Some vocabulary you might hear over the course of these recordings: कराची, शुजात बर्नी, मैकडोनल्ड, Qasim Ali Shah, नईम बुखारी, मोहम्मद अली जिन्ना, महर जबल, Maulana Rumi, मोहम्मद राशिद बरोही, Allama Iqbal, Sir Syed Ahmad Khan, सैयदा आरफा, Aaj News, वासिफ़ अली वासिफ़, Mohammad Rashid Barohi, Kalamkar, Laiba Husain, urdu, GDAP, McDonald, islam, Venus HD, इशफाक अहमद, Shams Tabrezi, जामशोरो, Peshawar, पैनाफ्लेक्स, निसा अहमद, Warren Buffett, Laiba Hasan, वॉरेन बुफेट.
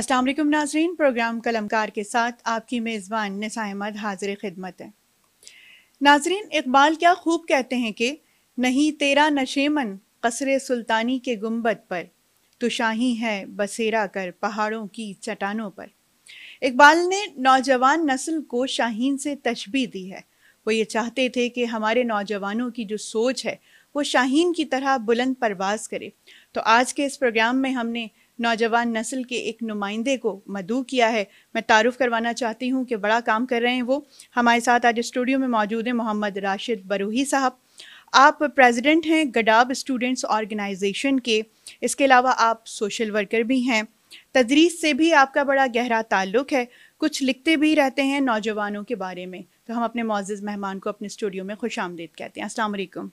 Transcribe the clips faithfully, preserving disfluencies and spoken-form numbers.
अस्सलाम वालेकुम नाज़रीन, प्रोग्राम कलमकार के साथ आपकी मेज़बान निसा अहमद हाजिर खिदमत है। नाज़रीन, इकबाल क्या खूब कहते हैं कि नहीं तेरा नशेमन कसरे सुल्तानी के गुंबद पर, तो शाही है बसेरा कर पहाड़ों की चट्टानों पर। इकबाल ने नौजवान नस्ल को शाहीन से तशबीह दी है। वो ये चाहते थे कि हमारे नौजवानों की जो सोच है वो शाहीन की तरह बुलंद परवाज़ करे। तो आज के इस प्रोग्राम में हमने नौजवान नस्ल के एक नुमाइंदे को मदऊ किया है। मैं तारुफ़ करवाना चाहती हूँ कि बड़ा काम कर रहे हैं वो। हमारे साथ आज स्टूडियो में मौजूद हैं मोहम्मद राशिद बरोही साहब। आप प्रेसिडेंट हैं गडाप स्टूडेंट्स ऑर्गेनाइजेशन के। इसके अलावा आप सोशल वर्कर भी हैं। तदरीस से भी आपका बड़ा गहरा ताल्लुक़ है। कुछ लिखते भी रहते हैं नौजवानों के बारे में। तो हम अपने मौजूद मेहमान को अपने स्टूडियो में खुश आमदीद कहते हैं। अस्सलाम वालेकुम।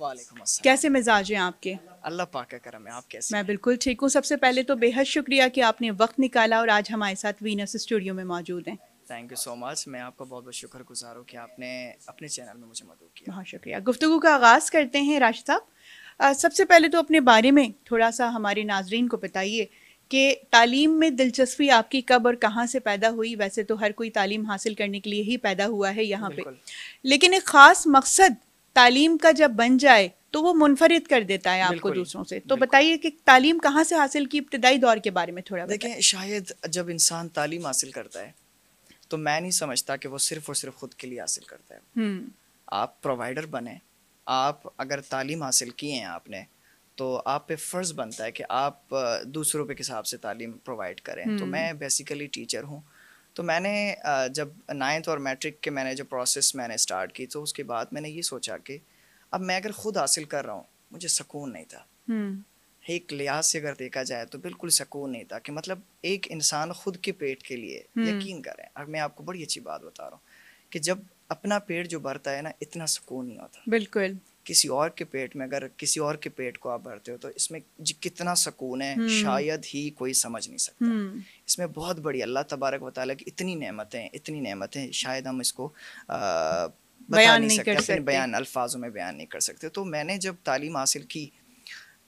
वालेकुम अस्सलाम। कैसे मिजाज हैं आपके? अल्लाह पाक का करम है। आप कैसे? मैं बिल्कुल ठीक हूँ। सबसे पहले तो बेहद शुक्रिया कि आपने वक्त निकाला और आज हमारे साथ वीनस स्टूडियो में मौजूद हैं। Thank you so much. मैं आपका बहुत बहुत शुक्रगुजार हूँ कि आपने अपने चैनल में मुझे मदद किया। बहुत शुक्रिया। गुफ्तगू का आगाज़ करते हैं राशिद साहब। सबसे पहले तो अपने बारे में थोड़ा सा हमारे नाजरीन को बताइए कि तालीम में दिलचस्पी आपकी कब और कहाँ से पैदा हुई। वैसे तो हर कोई तालीम हासिल करने के लिए ही पैदा हुआ है यहाँ पे, लेकिन एक ख़ास मकसद तालीम का जब बन जाए तो वो मुनफरिद कर देता है आपको दूसरों से। तो बताइए कि तालीम कहाँ से हासिल की, इब्तदाई दौर के बारे में थोड़ा। देखिए, शायद जब इंसान तालीम हासिल करता है तो मैं नहीं समझता कि वो सिर्फ और सिर्फ खुद के लिए हासिल करता है। आप प्रोवाइडर बने, आप अगर तालीम हासिल किए हैं आपने तो आप पे फ़र्ज़ बनता है कि आप दूसरों पे के हिसाब से तालीम प्रोवाइड करें। तो मैं बेसिकली टीचर हूँ। तो मैंने जब नाइन्थ और मैट्रिक के मैंने जो प्रोसेस मैंने स्टार्ट की तो उसके बाद मैंने ये सोचा कि अब मैं अगर ख़ुद हासिल कर रहा हूँ, मुझे सुकून नहीं था। एक लिहाज से अगर देखा जाए तो बिल्कुल सुकून नहीं था कि मतलब एक इंसान खुद के पेट के लिए, यकीन करें, अब मैं आपको बड़ी अच्छी बात बता रहा हूँ कि जब अपना पेट जो भरता है ना, इतना सुकून नहीं होता। बिल्कुल। किसी और के पेट में, अगर किसी और के पेट को आप भरते हो तो इसमें कितना सुकून है शायद ही कोई समझ नहीं सकता। इसमें बहुत बड़ी अल्लाह तबारक व तआला की इतनी नेमतें इतनी नेमतें शायद हम इसको आ, बता नहीं, नहीं सकते, अपने बयान अल्फाजों में बयान नहीं कर सकते। तो मैंने जब तालीम हासिल की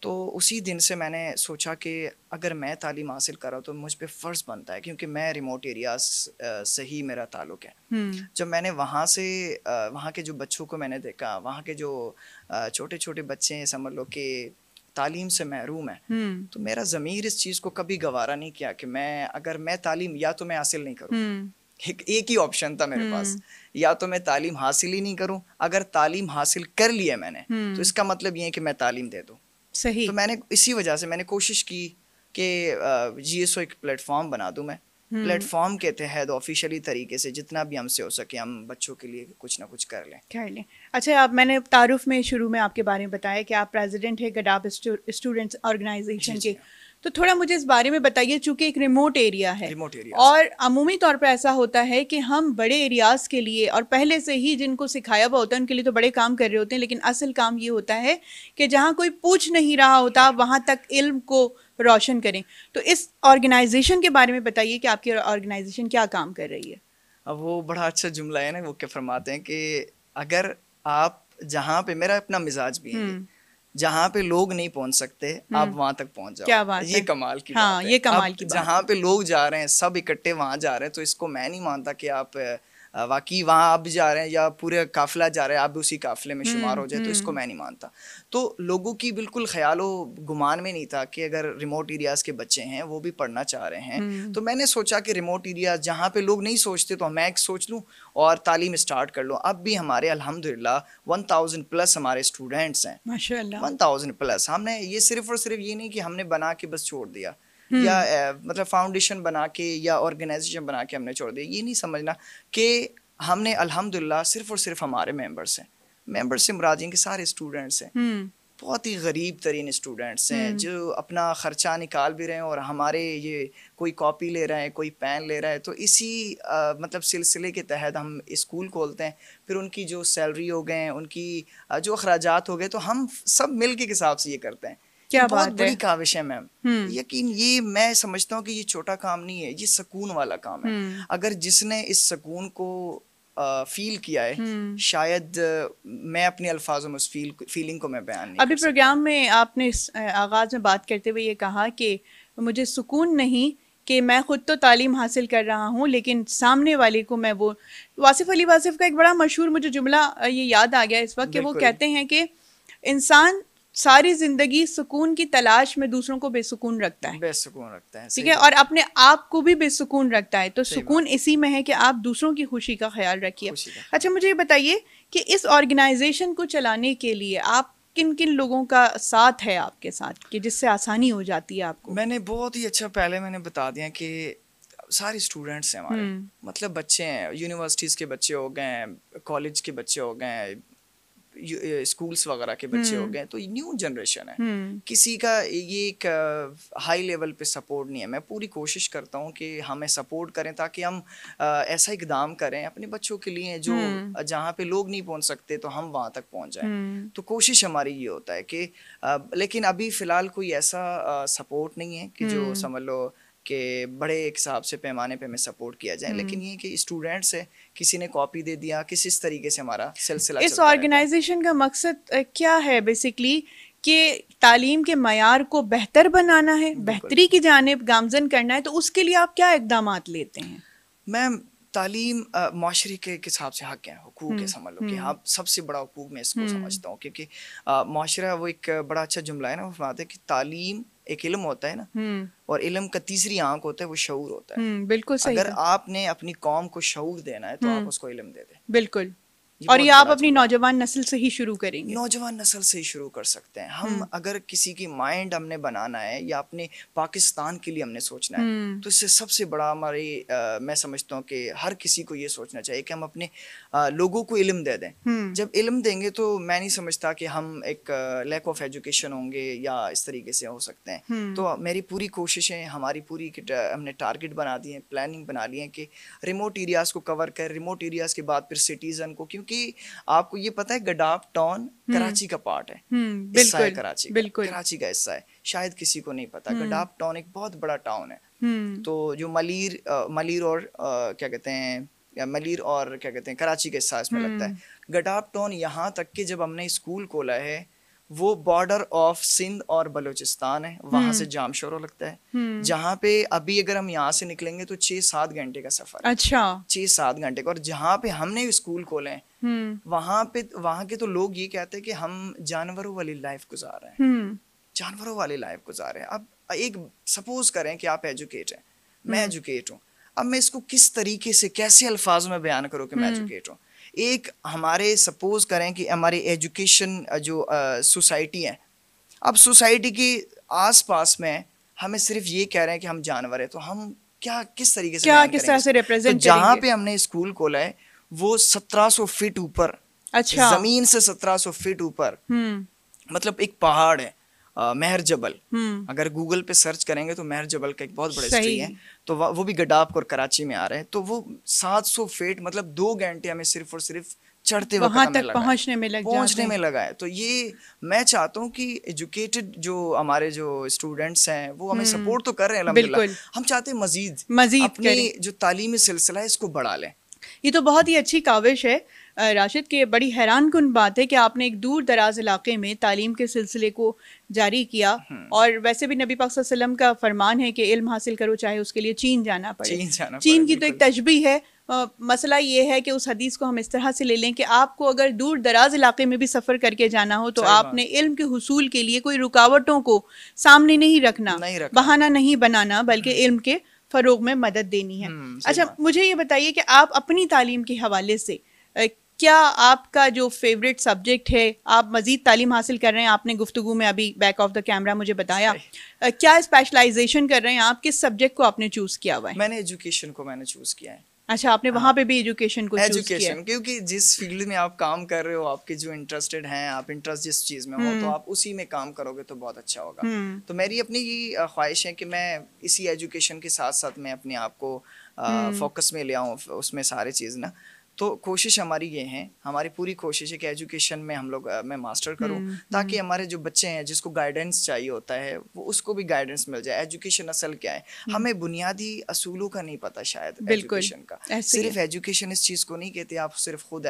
तो उसी दिन से मैंने सोचा कि अगर मैं तालीम हासिल कर रहा हूँ तो मुझ पर फ़र्ज़ बनता है, क्योंकि मैं रिमोट एरियाज से ही मेरा ताल्लुक़ है। जब मैंने वहाँ से वहाँ के जो बच्चों को मैंने देखा, वहाँ के जो छोटे छोटे बच्चे हैं, समझ लो कि तालीम से महरूम है, तो मेरा ज़मीर इस चीज़ को कभी गवारा नहीं किया कि मैं अगर मैं तालीम या तो मैं हासिल नहीं करूँ। एक एक ही ऑप्शन था मेरे पास, या तो मैं तालीम हासिल ही नहीं करूँ। अगर तालीम हासिल कर लिया मैंने तो इसका मतलब ये है कि मैं तालीम दे दूँ। सही। तो मैंने इसी वजह से मैंने कोशिश की कि जीएसओ एक प्लेटफॉर्म बना दूं मैं। प्लेटफॉर्म के तहत ऑफिशियली तरीके से जितना भी हमसे हो सके हम बच्चों के लिए कुछ ना कुछ कर लें कर लें अच्छा, आप मैंने तारुफ में शुरू में आपके बारे में बताया कि आप प्रेसिडेंट है गडाप स्टूडेंट्स ऑर्गेनाइजेशन के। तो थोड़ा मुझे इस बारे में बताइए, चूंकि एक रिमोट एरिया है रिमोट एरिया और अमूमी तौर पर ऐसा होता है कि हम बड़े एरियाज़ के लिए और पहले से ही जिनको सिखाया हुआ होता है उनके लिए तो बड़े काम कर रहे होते हैं, लेकिन असल काम ये होता है कि जहाँ कोई पूछ नहीं रहा होता वहाँ तक इल्म को रोशन करें। तो इस ऑर्गेनाइजेशन के बारे में बताइए कि आपकी ऑर्गेनाइजेशन क्या काम कर रही है। अब वो बड़ा अच्छा जुमला है ना, वो क्या फरमाते हैं कि अगर आप जहाँ पे, मेरा अपना मिजाज भी है, जहाँ पे लोग नहीं पहुँच सकते आप वहाँ तक पहुँच जाओ। क्या बात है? ये कमाल की हाँ, बात है। ये कमाल की बात। जहाँ पे लोग जा रहे हैं सब इकट्ठे वहाँ जा रहे हैं, तो इसको मैं नहीं मानता कि आप वाकई वहाँ आप जा रहे हैं या पूरे काफिला जा रहे हैं, आप भी उसी काफिले में शुमार हो जाए, तो इसको मैं नहीं मानता। तो लोगों की बिल्कुल ख्यालो गुमान में नहीं था कि अगर रिमोट एरियाज़ के बच्चे हैं वो भी पढ़ना चाह रहे हैं। तो मैंने सोचा कि रिमोट एरियाज जहाँ पे लोग नहीं सोचते तो मैं एक सोच लूँ और तालीम स्टार्ट कर लूँ। अब भी हमारे अल्हम्दुलिल्लाह वन थाउजेंड प्लस हमारे स्टूडेंट्स हैं, माशाल्लाह वन थाउजेंड प्लस। हमने ये सिर्फ और सिर्फ ये नहीं कि हमने बना के बस छोड़ दिया या ए, मतलब फाउंडेशन बना के या ऑर्गेनाइजेशन बना के हमने छोड़ दिया। ये नहीं समझना कि हमने अल्हम्दुलिल्लाह सिर्फ और सिर्फ हमारे मेंबर्स हैं, मेंबर्स से मुराद इनके सारे स्टूडेंट्स हैं, बहुत ही गरीब तरीन स्टूडेंट्स हैं जो अपना ख़र्चा निकाल भी रहे हैं और हमारे ये कोई कॉपी ले रहे हैं, कोई पेन ले रहा है। तो इसी आ, मतलब सिलसिले के तहत हम स्कूल खोलते हैं, फिर उनकी जो सैलरी हो गए, उनकी जो अखराजात हो गए, तो हम सब मिल के हिसाब से ये करते हैं। क्या बहुत बात बड़ी काविश है मैम। यकीन ये मैं समझता हूँ कि ये छोटा काम नहीं है, ये सुकून वाला काम है। अगर जिसने इस सुकून को आ, फील किया है, शायद मैं अपने अल्फाजों में उस फील फीलिंग को मैं बयान नहीं अभी प्रोग्राम में आपने इस आगाज़ में बात करते हुए ये कहा कि मुझे सुकून नहीं कि मैं ख़ुद तो तालीम हासिल कर रहा हूँ लेकिन सामने वाले को मैं वो वासिफ़ अली वासिफ़ का एक बड़ा मशहूर मुझे जुमला ये याद आ गया इस वक्त कि वो कहते हैं कि इंसान सारी ज़िंदगी सुकून की तलाश में दूसरों को बेसुकून रखता है बेसुकून रखता है ठीक है, और अपने आप को भी बेसुकून रखता है। तो सुकून इसी में है कि आप दूसरों की खुशी का ख्याल रखिए। अच्छा, मुझे ये बताइए कि इस ऑर्गेनाइजेशन को चलाने के लिए आप किन किन लोगों का साथ है आपके साथ कि जिससे आसानी हो जाती है आपको? मैंने बहुत ही अच्छा पहले मैंने बता दिया कि सारे स्टूडेंट्स हैं हमारे, मतलब बच्चे हैं, यूनिवर्सिटीज़ के बच्चे हो गए हैं, कॉलेज के बच्चे हो गए हैं, स्कूल्स वगैरह के बच्चे हो गए, तो न्यू जनरेशन है। किसी का ये एक हाई लेवल पे सपोर्ट नहीं है। मैं पूरी कोशिश करता हूँ कि हमें सपोर्ट करें ताकि हम ऐसा इकदाम करें अपने बच्चों के लिए जो जहाँ पे लोग नहीं पहुँच सकते तो हम वहाँ तक पहुँच जाएं। तो कोशिश हमारी ये होता है कि लेकिन अभी फ़िलहाल कोई ऐसा सपोर्ट नहीं है कि जो समझ लो कि बड़े एक हिसाब से पैमाने पे हमें सपोर्ट किया जाए, लेकिन ये कि स्टूडेंट्स है, किसी ने कॉपी दे दिया, किसी इस तरीके से हमारा सिलसिला। इस ऑर्गेनाइजेशन का मकसद क्या है? बेसिकली कि तालीम के मयार को बेहतर बनाना है, बेहतरी की जानिब गामजन करना है, तो उसके लिए आप क्या इकदाम लेते हैं? मैम, तालीम माशरे के हिसाब से हक है, हुकूक है, समझ लो कि हाँ सबसे बड़ा हुकूक मैं इसको समझता हूँ, क्योंकि माशरा वो एक बड़ा अच्छा जुमला है ना, वो फरमाते हैं कि तालीम एक इल्म होता है ना, और इल्म का तीसरी आंख होता है वो शऊर होता है। बिल्कुल सही। अगर आपने अपनी कौम को शऊर देना है तो आप उसको इल्म दे दें। बिल्कुल, और ये आप अपनी नौजवान नस्ल से ही शुरू करेंगे। नौजवान नस्ल से ही शुरू कर सकते हैं हम। अगर किसी की माइंड हमने बनाना है या अपने पाकिस्तान के लिए हमने सोचना है तो इससे सबसे बड़ा हमारी मैं समझता हूँ कि हर किसी को ये सोचना चाहिए कि हम अपने आ, लोगों को इल्म दे दें। जब इल्म देंगे तो मैं नहीं समझता कि हम एक लैक ऑफ एजुकेशन होंगे या इस तरीके से हो सकते हैं। तो मेरी पूरी कोशिशें, हमारी पूरी हमने टारगेट बना दिए हैं, प्लानिंग बना ली है कि रिमोट एरियाज़ को कवर कर, रिमोट एरियाज़ के बाद फिर सिटीज़न को, क्योंकि कि आपको ये पता है गडाप टाउन कराची का पार्ट है, हिस्सा है कराची का, कराची का हिस्सा है। शायद किसी को नहीं पता गडाप टाउन एक बहुत बड़ा टाउन है। तो जो मलीर आ, मलीर और आ, क्या कहते हैं या मलीर और क्या कहते हैं कराची का हिस्सा इसमें लगता है। गडाप टाउन यहाँ तक कि जब हमने स्कूल खोला है वो बॉर्डर ऑफ सिंध और बलूचिस्तान है, वहां से जामशोरो लगता है, जहाँ पे अभी अगर हम यहाँ से निकलेंगे तो छह सात घंटे का सफर। अच्छा, छह सात घंटे का। और जहाँ पे हमने स्कूल खोले हैं वहां पे वहां के तो लोग ये कहते हैं कि हम जानवरों वाली लाइफ गुजार रहे हैं, जानवरों वाली लाइफ गुजार रहे हैं। अब एक सपोज करें कि आप एजुकेट हैं, मैं एजुकेट हूँ, अब मैं इसको किस तरीके से कैसे अल्फाज में बयान करूँ कि मैं एजुकेट हूँ। एक हमारे सपोज करें कि हमारे एजुकेशन जो सोसाइटी है, अब सोसाइटी के आसपास में हमें सिर्फ ये कह रहे हैं कि हम जानवर हैं, तो हम क्या किस तरीके से क्या किस तरह से रिप्रेजेंट करेंगे? तो जहाँ पे हमने स्कूल खोला है वो सत्रह सौ फीट ऊपर, अच्छा, जमीन से सत्रह सौ फीट ऊपर, मतलब एक पहाड़ है महर जबल। अगर गूगल पे सर्च करेंगे तो महर जबल का एक बहुत बड़ा हिस्ट्री है, तो वो भी गडाप और कराची में आ रहे हैं। तो वो सात सौ फीट, मतलब दो घंटे हमें सिर्फ और सिर्फ चढ़ते वक्त तक पहुंचने में लग पहुंचने में लगा है। तो ये मैं चाहता हूँ कि एजुकेटेड जो हमारे जो स्टूडेंट्स हैं वो हमें सपोर्ट तो कर रहे हैं अल्हम्दुलिल्लाह, हम चाहते हैं मजीद मजीद अपनी जो तालीमी सिलसिला है इसको बढ़ा लें। ये तो बहुत ही अच्छी काविश है राशिद के। बड़ी हैरानकुन बात है कि आपने एक दूर दराज इलाके में तालीम के सिलसिले को जारी किया, और वैसे भी नबी पाक सल्लल्लाहु अलैहि वसल्लम का फरमान है कि इल्म हासिल करो चाहे उसके लिए चीन जाना पड़े। चीन, जाना चीन पड़े, की तो एक तशबीह है। आ, मसला ये है कि उस हदीस को हम इस तरह से ले लें कि आपको अगर दूर दराज इलाके में भी सफ़र करके जाना हो तो आपने इल्म के हुसूल के लिए कोई रुकावटों को सामने नहीं रखना, बहाना नहीं बनाना, बल्कि इल्म के फ़रोग में मदद देनी है। अच्छा, मुझे ये बताइए कि आप अपनी तालीम के हवाले से क्या आपका जो फेवरेट सब्जेक्ट है, आप मज़ीद तालीम हासिल कर रहे हैं, आपने गुफ्तगू में अभी बैक ऑफ द कैमरा मुझे बताया, क्या स्पेशलाइजेशन कर रहे हैं आप, किस सब्जेक्ट को आपने चूज़ किया हुआ है? मैंने एजुकेशन को मैंने चूज़ किया है। अच्छा, आपने वहाँ पे भी एजुकेशन को चूज़ किया है, क्योंकि जिस फील्ड में आप काम कर रहे हो, आपके जो इंटरेस्टेड हैं, आप इंटरेस्ट जिस चीज़ में हो तो आप उसी में काम करोगे तो बहुत अच्छा होगा। तो मेरी अपनी ये ख्वाहिश है कि मैं इसी एजुकेशन के साथ साथ मैं अपने आप को फोकस में ले आऊँ उसमें सारी चीज़ ना। तो कोशिश हमारी ये है, हमारी पूरी कोशिश है कि एजुकेशन में हम लोग मैं मास्टर करूं ताकि हमारे जो बच्चे हैं जिसको गाइडेंस चाहिए होता है वो उसको भी गाइडेंस मिल जाए। एजुकेशन असल क्या है, हमें बुनियादी असूलों का नहीं पता शायद एजुकेशन का। सिर्फ एजुकेशन इस चीज़ को नहीं कहते आप सिर्फ खुद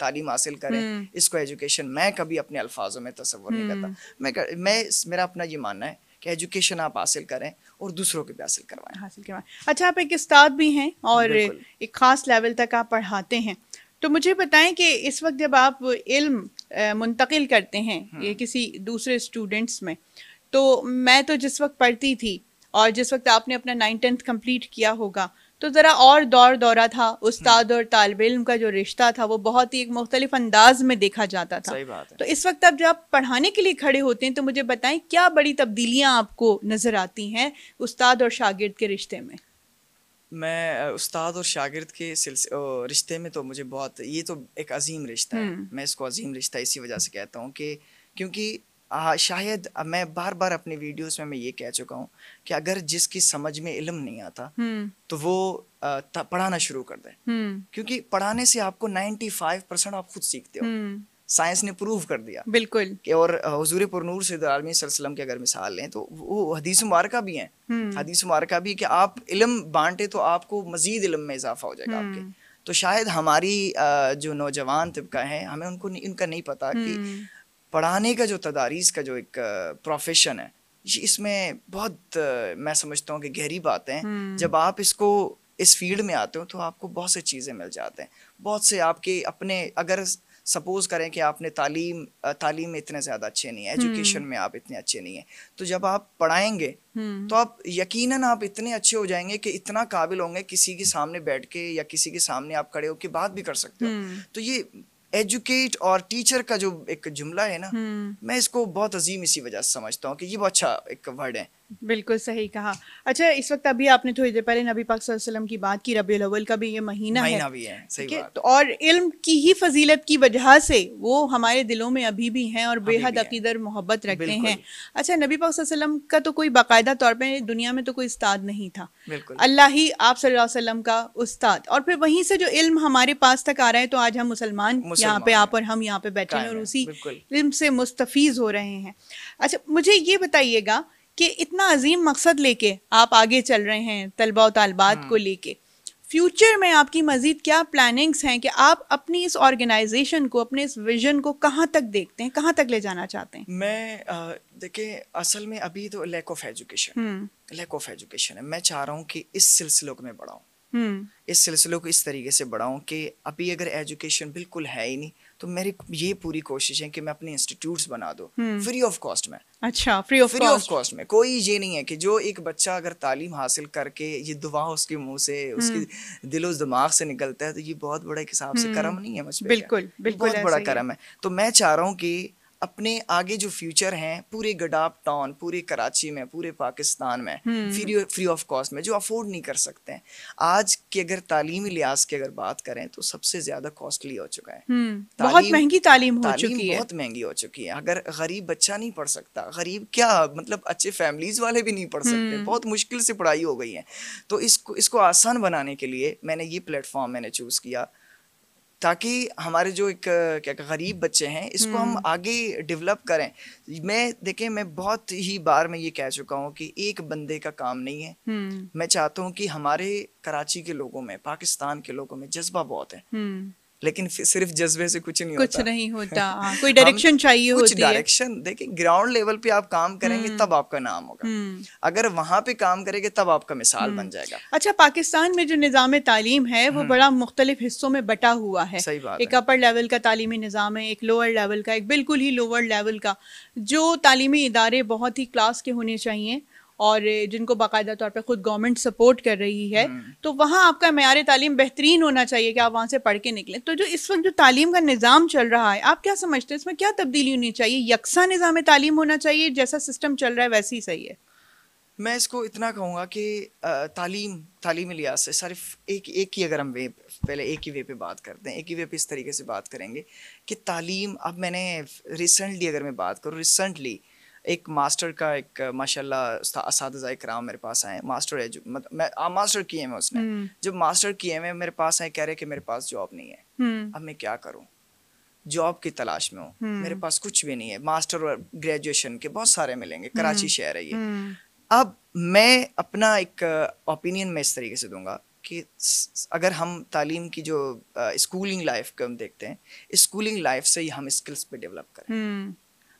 तालीम हासिल करें, इसको एजुकेशन मैं कभी अपने अल्फाजों में तसव्वुर नहीं करता। मैं मैं मेरा अपना ये मानना है कि एजुकेशन आप हासिल करें और दूसरों के भी हासिल करवाएं हासिल करवाएं अच्छा, आप एक उस्ताद भी हैं और एक ख़ास लेवल तक आप पढ़ाते हैं, तो मुझे बताएं कि इस वक्त जब आप इल्म मुंतकिल करते हैं ये किसी दूसरे स्टूडेंट्स में, तो मैं तो जिस वक्त पढ़ती थी और जिस वक्त आपने अपना नाइन टेंथ कम्प्लीट किया होगा तो ज़रा और दौर दौरा था, उस्ताद और तालब इल्म का जो रिश्ता था वो बहुत ही एक मुख्तलिफ अंदाज में देखा जाता था। सही बात है। तो इस वक्त आप जब आप पढ़ाने के लिए खड़े होते हैं तो मुझे बताएं क्या बड़ी तब्दीलियां आपको नज़र आती हैं उस्ताद और शागिर्द के रिश्ते में? मैं उस्ताद और शागिर्द के रिश्ते में तो मुझे बहुत, ये तो एक अजीम रिश्ता है, मैं इसको अजीम रिश्ता इसी वजह से कहता हूँ कि क्योंकि आ, शायद मैं बार बार अपने वीडियोस में मैं ये कह चुका हूँ कि अगर जिसकी समझ में इल्म नहीं आता तो वो आ, पढ़ाना शुरू कर दे, क्योंकि पढ़ाने से आपको पचानवे परसेंट आप खुद सीखते हो। साइंस ने प्रूव कर दिया बिल्कुल कि, और हुजूर पुरनूर सैयद आलमी सल्लल्लाहु अलैहि वसल्लम की अगर मिसाल लें तो वो हदीस मुबारका भी है, हदीस मुबारका भी कि आप इल्म बांटे तो आपको मजीद इल्म में इजाफा हो जाएगा आपके। तो शायद हमारी जो नौजवान तबका है हमें उनको उनका नहीं पता कि पढ़ाने का जो तदारीस का जो एक प्रोफेशन है इसमें बहुत मैं समझता हूँ कि गहरी बातें हैं। जब आप इसको इस फील्ड में आते हो तो आपको बहुत सी चीज़ें मिल जाते हैं, बहुत से आपके अपने, अगर सपोज़ करें कि आपने तालीम तालीम में इतने ज़्यादा अच्छे नहीं है, एजुकेशन में आप इतने अच्छे नहीं हैं, तो जब आप पढ़ाएंगे तो आप यकीनन आप इतने अच्छे हो जाएंगे कि इतना काबिल होंगे किसी के सामने बैठ के या किसी के सामने आप खड़े होकर बात भी कर सकते हो। तो ये एजुकेट और टीचर का जो एक जुमला है ना, मैं इसको बहुत अजीम इसी वजह से समझता हूँ कि ये बहुत अच्छा एक वर्ड है। बिल्कुल सही कहा। अच्छा, इस वक्त अभी आपने थोड़ी देर पहले नबी पाक सल्लल्लाहु अलैहि वसल्लम की बात की, रबीउल अव्वल का भी ये महीना है, भी है सही बात। तो और इल्म की ही फजीलत की वजह से वो हमारे दिलों में अभी भी हैं और बेहद अकीदत मोहब्बत रखते हैं। अच्छा, नबी पाक सल्लल्लाहु अलैहि वसल्लम का तो कोई बाकायदा तौर पर दुनिया में तो कोई उस्ताद नहीं था, अल्लाह ही आप सल्लल्लाहु अलैहि वसल्लम का उस्ताद, और फिर वहीं से जो इल्म हमारे पास तक आ रहा है तो आज हम मुसलमान यहाँ पे आप और हम यहाँ पे बैठे हैं और उसी इल्म से मुस्तफीज हो रहे हैं। अच्छा, मुझे ये बताइएगा कि इतना अजीम मकसद लेके आप आगे चल रहे हैं तलबा और तालबात को लेके, फ्यूचर में आपकी मज़ीद क्या प्लानिंग्स हैं कि आप अपनी इस ऑर्गेनाइजेशन को, अपने इस विजन को कहाँ तक देखते हैं, कहाँ तक ले जाना चाहते हैं? मैं देखिए असल में अभी तो lack of education lack of education है। मैं चाह रहा हूँ कि इस सिलसिले को मैं बढ़ाऊँ, इस सिलसिले को इस तरीके से बढ़ाऊँ कि अभी अगर एजुकेशन बिल्कुल है ही नहीं तो मेरी ये पूरी कोशिश है कि मैं अपने इंस्टीट्यूट्स बना दूं फ्री ऑफ कॉस्ट में। अच्छा, फ्री ऑफ कॉस्ट में। कोई ये नहीं है कि जो एक बच्चा अगर तालीम हासिल करके ये दुआ उसके मुंह से, उसके दिलो दिमाग से निकलता है तो ये बहुत बड़ा एक हिसाब से करम नहीं है मुझ पे। बिल्कुल बिल्कुल बहुत बड़ा करम है। तो मैं चाह रहा हूँ कि अपने आगे जो फ्यूचर हैं पूरे गडाप टाउन, पूरे कराची में, पूरे पाकिस्तान में फ्री फ्री ऑफ कॉस्ट में, जो अफोर्ड नहीं कर सकते हैं आज की अगर तालीमी लिहाज की अगर बात करें तो सबसे ज्यादा कॉस्टली हो चुका है, बहुत महंगी तालीम हो तालीम चुकी है, बहुत महंगी हो चुकी है। अगर गरीब बच्चा नहीं पढ़ सकता, गरीब क्या मतलब अच्छे फैमिलीज वाले भी नहीं पढ़ सकते, बहुत मुश्किल से पढ़ाई हो गई है। तो इसको इसको आसान बनाने के लिए मैंने ये प्लेटफॉर्म मैंने चूज किया ताकि हमारे जो एक क्या गरीब बच्चे हैं इसको हम आगे डेवलप करें। मैं देखें मैं बहुत ही बार मैं ये कह चुका हूँ कि एक बंदे का काम नहीं है, मैं चाहता हूँ कि हमारे कराची के लोगों में, पाकिस्तान के लोगों में जज्बा बहुत है लेकिन सिर्फ जज्बे से कुछ नहीं कुछ होता नहीं होता आ, कोई डायरेक्शन चाहिए कुछ होती है। डायरेक्शन देखिए, ग्राउंड लेवल पे आप काम करेंगे तब आपका नाम होगा, अगर वहाँ पे काम करेंगे तब आपका मिसाल बन जाएगा। अच्छा, पाकिस्तान में जो निज़ाम तालीम है वो बड़ा मुख्तलिफ हिस्सों में बटा हुआ है। सही बात। एक अपर लेवल का तालीमी निज़ाम है, एक लोअर लेवल का, एक बिल्कुल ही लोअर लेवल का, जो तालीमी इदारे बहुत ही क्लास के होने चाहिए और जिनको बाकायदा तौर पे खुद गवर्नमेंट सपोर्ट कर रही है, तो वहाँ आपका मेयार तालीम बेहतरीन होना चाहिए कि आप वहाँ से पढ़ के निकलें। तो जो इस वक्त जो तालीम का निज़ाम चल रहा है, आप क्या समझते हैं इसमें क्या तब्दीली होनी चाहिए? यकसा निज़ाम तालीम होना चाहिए, जैसा सिस्टम चल रहा है वैसे ही सही है। मैं इसको इतना कहूँगा कि तालीम तालीमी लिहाज से सिर्फ एक एक ही अगर हम वे पहले एक ही वे पे बात करते हैं, एक ही वे पे इस तरीके से बात करेंगे कि तालीम, अब मैंने रिसेंटली अगर मैं बात करूँ, रिसेंटली एक मास्टर का एक माशाल्लाह असातिज़ा इकराम मेरे पास आए, मास्टर एजु मैं मास्टर किए में उसने जब मास्टर किए में मेरे पास आए, कह रहे कि मेरे पास जॉब नहीं है, अब मैं क्या करूं, जॉब की तलाश में हूं, मेरे पास कुछ भी नहीं है, मास्टर और ग्रेजुएशन के बहुत सारे मिलेंगे, कराची शहर है ये। अब मैं अपना एक ओपिनियन मैं इस तरीके से दूंगा कि अगर हम तालीम की जो स्कूलिंग लाइफ को हम देखते हैं, स्कूलिंग लाइफ से ही हम स्किल्स पे डेवलप करें।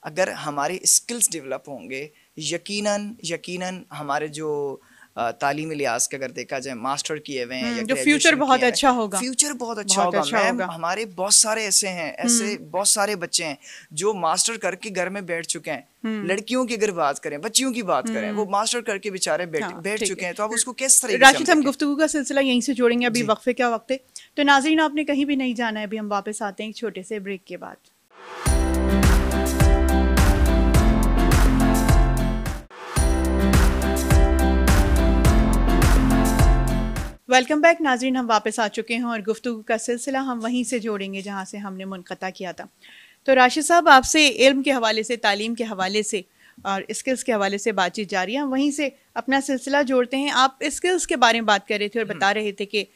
अगर हमारे स्किल्स डेवलप होंगे यकीनन यकीनन हमारे जो तालीमी लिहाज के अगर देखा जाए मास्टर किए हुए हैं जो फ्यूचर बहुत अच्छा होगा फ्यूचर बहुत अच्छा होगा मैम। हमारे बहुत सारे ऐसे हैं ऐसे बहुत सारे बच्चे हैं जो मास्टर करके घर में बैठ चुके हैं। लड़कियों की अगर बात करें बच्चियों की बात करें वो मास्टर करके बेचारे बैठ चुके हैं। तो आप उसको किस तरह राशिद हम गुफ्तगू का सिलसिला यहीं से जोड़ेंगे। अभी वक्फे का वक्त है तो नाज़रीन आपने कहीं भी नहीं जाना है, अभी हम वापस आते हैं एक छोटे से ब्रेक के बाद। वेलकम बैक नाजरीन, हम वापस आ चुके हैं और गुफ्तगू का सिलसिला हम वहीं से जोड़ेंगे जहां से हमने मुनक़ता किया था। तो राशिद साहब आपसे इल्म के हवाले से तालीम के हवाले से और स्किल्स के हवाले से बातचीत जारी है, हम वहीं से अपना सिलसिला जोड़ते हैं। आप स्किल्स के बारे में बात कर रहे थे और बता रहे थे कि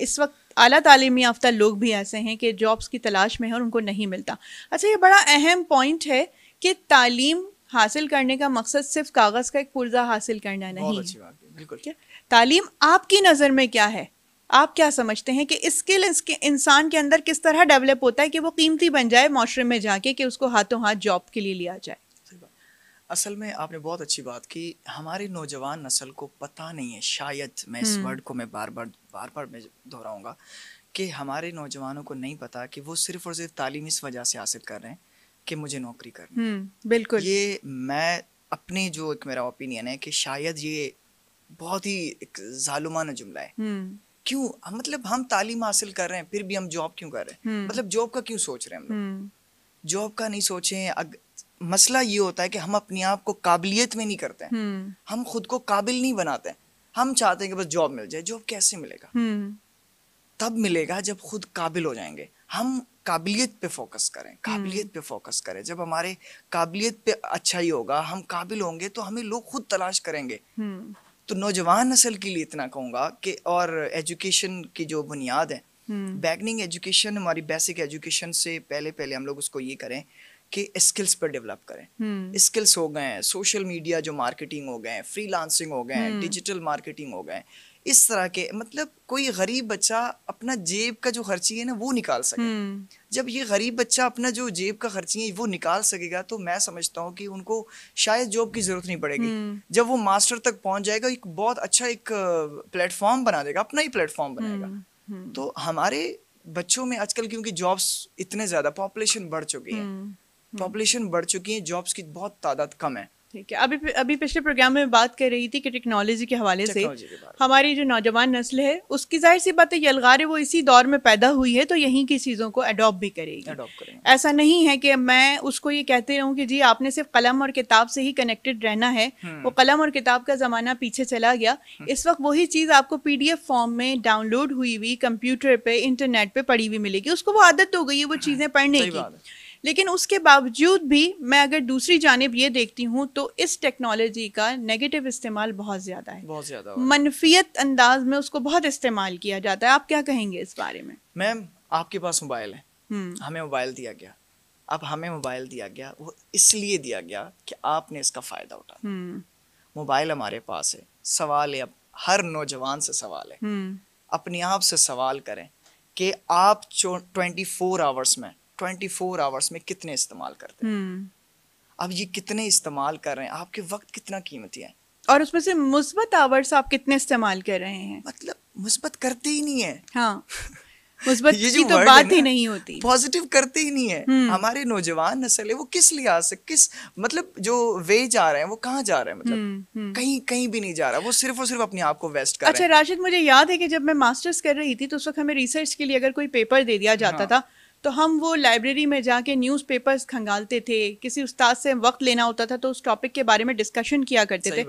इस वक्त आला तालीम याफ्ता लोग भी ऐसे हैं कि जॉब्स की तलाश में है और उनको नहीं मिलता। अच्छा, ये बड़ा अहम पॉइंट है कि तालीम हासिल करने का मकसद सिर्फ कागज़ का एक पुर्जा हासिल करना नहीं है। बिल्कुल, तालीम आपकी नज़र में क्या है? आप क्या समझते हैं कि स्किल इसके इंसान के अंदर किस तरह डेवलप होता है कि वो कीमती बन जाए माशरे में जाके कि उसको हाथों हाथ जॉब के लिए लिया जाए? असल में आपने बहुत अच्छी बात की। हमारी नौजवान नस्ल को पता नहीं है, शायद मैं इस वर्ड को मैं बार बार बार बार मैं दोहराऊँगा कि हमारे नौजवानों को नहीं पता कि वो सिर्फ और सिर्फ तालीम इस वजह से हासिल कर रहे हैं कि मुझे नौकरी करनी है। बिल्कुल, ये मैं अपनी जो एक मेरा ओपिनियन है कि शायद ये बहुत ही एक जालुमाना जुमला है। क्यों मतलब हम तालीम हासिल कर रहे हैं फिर भी हम जॉब क्यों कर रहे हैं? मतलब जॉब का क्यों सोच रहे हैं हम लोग? जॉब का नहीं सोचें। अग... मसला ये होता है कि हम अपने आप को काबिलियत में नहीं करते हैं, हम खुद को काबिल नहीं बनाते हैं। हम चाहते हैं कि बस जॉब मिल जाए। जॉब कैसे मिलेगा? तब मिलेगा जब खुद काबिल हो जाएंगे। हम काबिलियत पे फोकस करें, काबिलियत पे फोकस करें। जब हमारे काबिलियत पे अच्छा ही होगा, हम काबिल होंगे तो हमें लोग खुद तलाश करेंगे। तो नौजवान नस्ल के लिए इतना कहूँगा कि और एजुकेशन की जो बुनियाद है बैगनिंग एजुकेशन, हमारी बेसिक एजुकेशन से पहले पहले हम लोग उसको ये करें कि स्किल्स पर डेवलप करें। स्किल्स हो गए, सोशल मीडिया जो मार्केटिंग हो गए, फ्रीलांसिंग हो गए, डिजिटल मार्केटिंग हो गए, इस तरह के मतलब कोई गरीब बच्चा अपना जेब का जो खर्ची है ना वो निकाल सके। जब ये गरीब बच्चा अपना जो जेब का खर्ची है वो निकाल सकेगा तो मैं समझता हूँ कि उनको शायद जॉब की जरूरत नहीं पड़ेगी। जब वो मास्टर तक पहुँच जाएगा एक बहुत अच्छा एक प्लेटफॉर्म बना देगा, अपना ही प्लेटफॉर्म बनाएगा। तो हमारे बच्चों में आजकल क्योंकि जॉब्स इतने ज्यादा पॉपुलेशन बढ़ चुकी है पॉपुलेशन बढ़ चुकी है जॉब्स की बहुत तादाद कम है। ठीक है, अभी अभी पिछले प्रोग्राम में बात कर रही थी कि टेक्नोलॉजी के हवाले से हमारी जो नौजवान नस्ल है उसकी जाहिर सी बात है यलगारे वो इसी दौर में पैदा हुई है तो यहीं की चीज़ों को अडॉप्ट भी करेगी। ऐसा नहीं है कि मैं उसको ये कहते रहूँ कि जी आपने सिर्फ कलम और किताब से ही कनेक्टेड रहना है। वो कलम और किताब का ज़माना पीछे चला गया। इस वक्त वही चीज़ आपको पी डी एफ फॉर्म में डाउनलोड हुई हुई कंप्यूटर पर इंटरनेट पर पड़ी हुई मिलेगी। उसको वो आदत हो गई है वो चीज़ें पढ़ने की। लेकिन उसके बावजूद भी मैं अगर दूसरी जानिब ये देखती हूँ तो इस टेक्नोलॉजी का नेगेटिव इस्तेमाल बहुत ज़्यादा है, बहुत ज़्यादा मनफियत अंदाज में उसको बहुत इस्तेमाल किया जाता है। आप क्या कहेंगे इस बारे में? मैम आपके पास मोबाइल है, हमें मोबाइल दिया गया। अब हमें मोबाइल दिया गया वो इसलिए दिया गया कि आपने इसका फ़ायदा उठाया। मोबाइल हमारे पास है। सवाल है, अब हर नौजवान से सवाल है, अपने आप से सवाल करें कि आप ट्वेंटी फोर आवर्स में चौबीस आवर्स में कितने इस्तेमाल करते हैं। अब ये कितने इस्तेमाल कर रहे हैं, आपके वक्त कितना कीमती है और उसमें से मुस्बत आवर्स आप कितने इस्तेमाल कर रहे हैं? मतलब मुस्बत करते ही नहीं है। हाँ, मुस्बत की तो बात ही नहीं होती, पॉजिटिव करते ही नहीं है। हमारे नौजवान नस्ल है वो किस लिहाज से किस मतलब जो वे जा रहे हैं वो कहाँ जा रहे हैं? मतलब कहीं कहीं भी नहीं जा रहा, वो सिर्फ और सिर्फ अपने आप को वेस्ट कर रहे हैं। अच्छा राशिद, मुझे याद है कि जब मैं मास्टर्स कर रही थी तो उस वक्त हमें रिसर्च के लिए अगर कोई पेपर दे दिया जाता था तो हम वो लाइब्रेरी में जाके न्यूज़पेपर्स खंगालते थे, किसी उस्ताद से वक्त लेना होता था तो उस टॉपिक के बारे में डिस्कशन किया करते थे।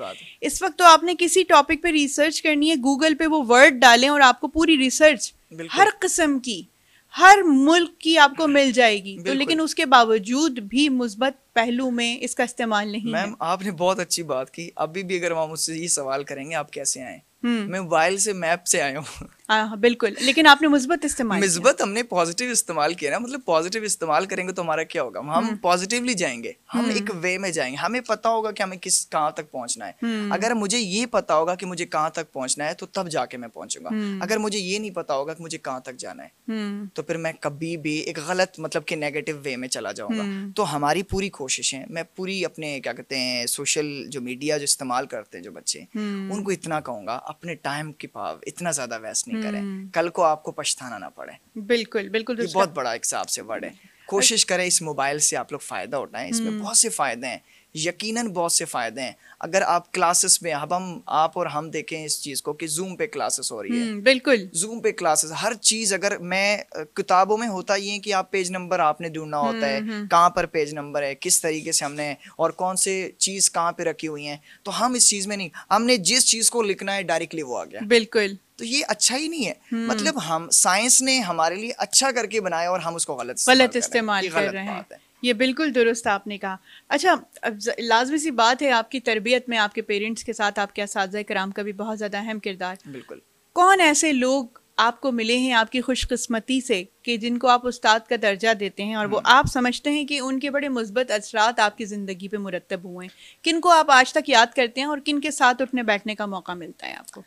इस वक्त तो आपने किसी टॉपिक पे रिसर्च करनी है, गूगल पे वो वर्ड डालें और आपको पूरी रिसर्च हर किस्म की हर मुल्क की आपको मिल जाएगी। तो लेकिन उसके बावजूद भी मुस्बत पहलू में इसका इस्तेमाल नहीं। मैम आपने बहुत अच्छी बात की। अभी भी अगर हम मुझसे ये सवाल करेंगे आप कैसे आए, मैं मोबाइल से मैप से आया हूँ। हाँ बिल्कुल, लेकिन आपने मुस्बत इस्तेमाल मुस्बत हमने पॉजिटिव इस्तेमाल किया ना, मतलब पॉजिटिव इस्तेमाल करेंगे तो हमारा क्या होगा, हम पॉजिटिवली जाएंगे, हम एक वे में जाएंगे, हमें पता होगा कि हमें किस कहाँ तक पहुंचना है। अगर मुझे ये पता होगा कि मुझे कहाँ तक पहुंचना है तो तब जाके मैं पहुंचूंगा, अगर मुझे ये नहीं पता होगा कि मुझे कहाँ तक जाना है तो फिर मैं कभी भी एक गलत मतलब कि नेगेटिव वे में चला जाऊंगा। तो हमारी पूरी कोशिश है, मैं पूरी अपने क्या कहते हैं सोशल जो मीडिया जो इस्तेमाल करते हैं जो बच्चे, उनको इतना कहूंगा अपने टाइम के पाव इतना ज्यादा वेस्ट नहीं करें, कल को आपको पछताना ना पड़े। बिल्कुल बिल्कुल, ये बहुत बड़ा हिसाब से वर्ड है। कोशिश करें इस मोबाइल से आप लोग फायदा उठाएं, इसमें बहुत से फायदे हैं, यकीनन बहुत से फायदे हैं। अगर आप क्लासेस में, अब हम आप और हम देखें इस चीज को कि जूम पे क्लासेस हो रही है, बिल्कुल जूम पे क्लासेस, हर चीज। अगर मैं किताबों में होता ये है कि आप पेज नंबर आपने ढूंढना होता है, कहाँ पर पेज नंबर है, किस तरीके से हमने और कौन से चीज कहाँ पे रखी हुई है, तो हम इस चीज में नहीं, हमने जिस चीज को लिखना है डायरेक्टली वो आ गया। बिल्कुल, तो ये अच्छा ही नहीं है। मतलब हम साइंस ने हमारे लिए अच्छा करके बनाया और हम उसको गलत गलत इस्तेमाल कर रहे हैं। ये बिल्कुल दुरुस्त आपने कहा। अच्छा, अब लाजमी सी बात है आपकी तरबियत में आपके पेरेंट्स के साथ आपके असातिज़ा कराम का भी बहुत ज़्यादा अहम किरदार। बिल्कुल, कौन ऐसे लोग आपको मिले हैं आपकी खुशकिस्मती से कि जिनको आप उस्ताद का दर्जा देते हैं और वो आप समझते हैं कि उनके बड़े मुस्बत असरात आपकी ज़िंदगी पे मुरतब हुए हैं, किनको आप आज तक याद करते हैं और किन के साथ उठने बैठने का मौका मिलता है आपको?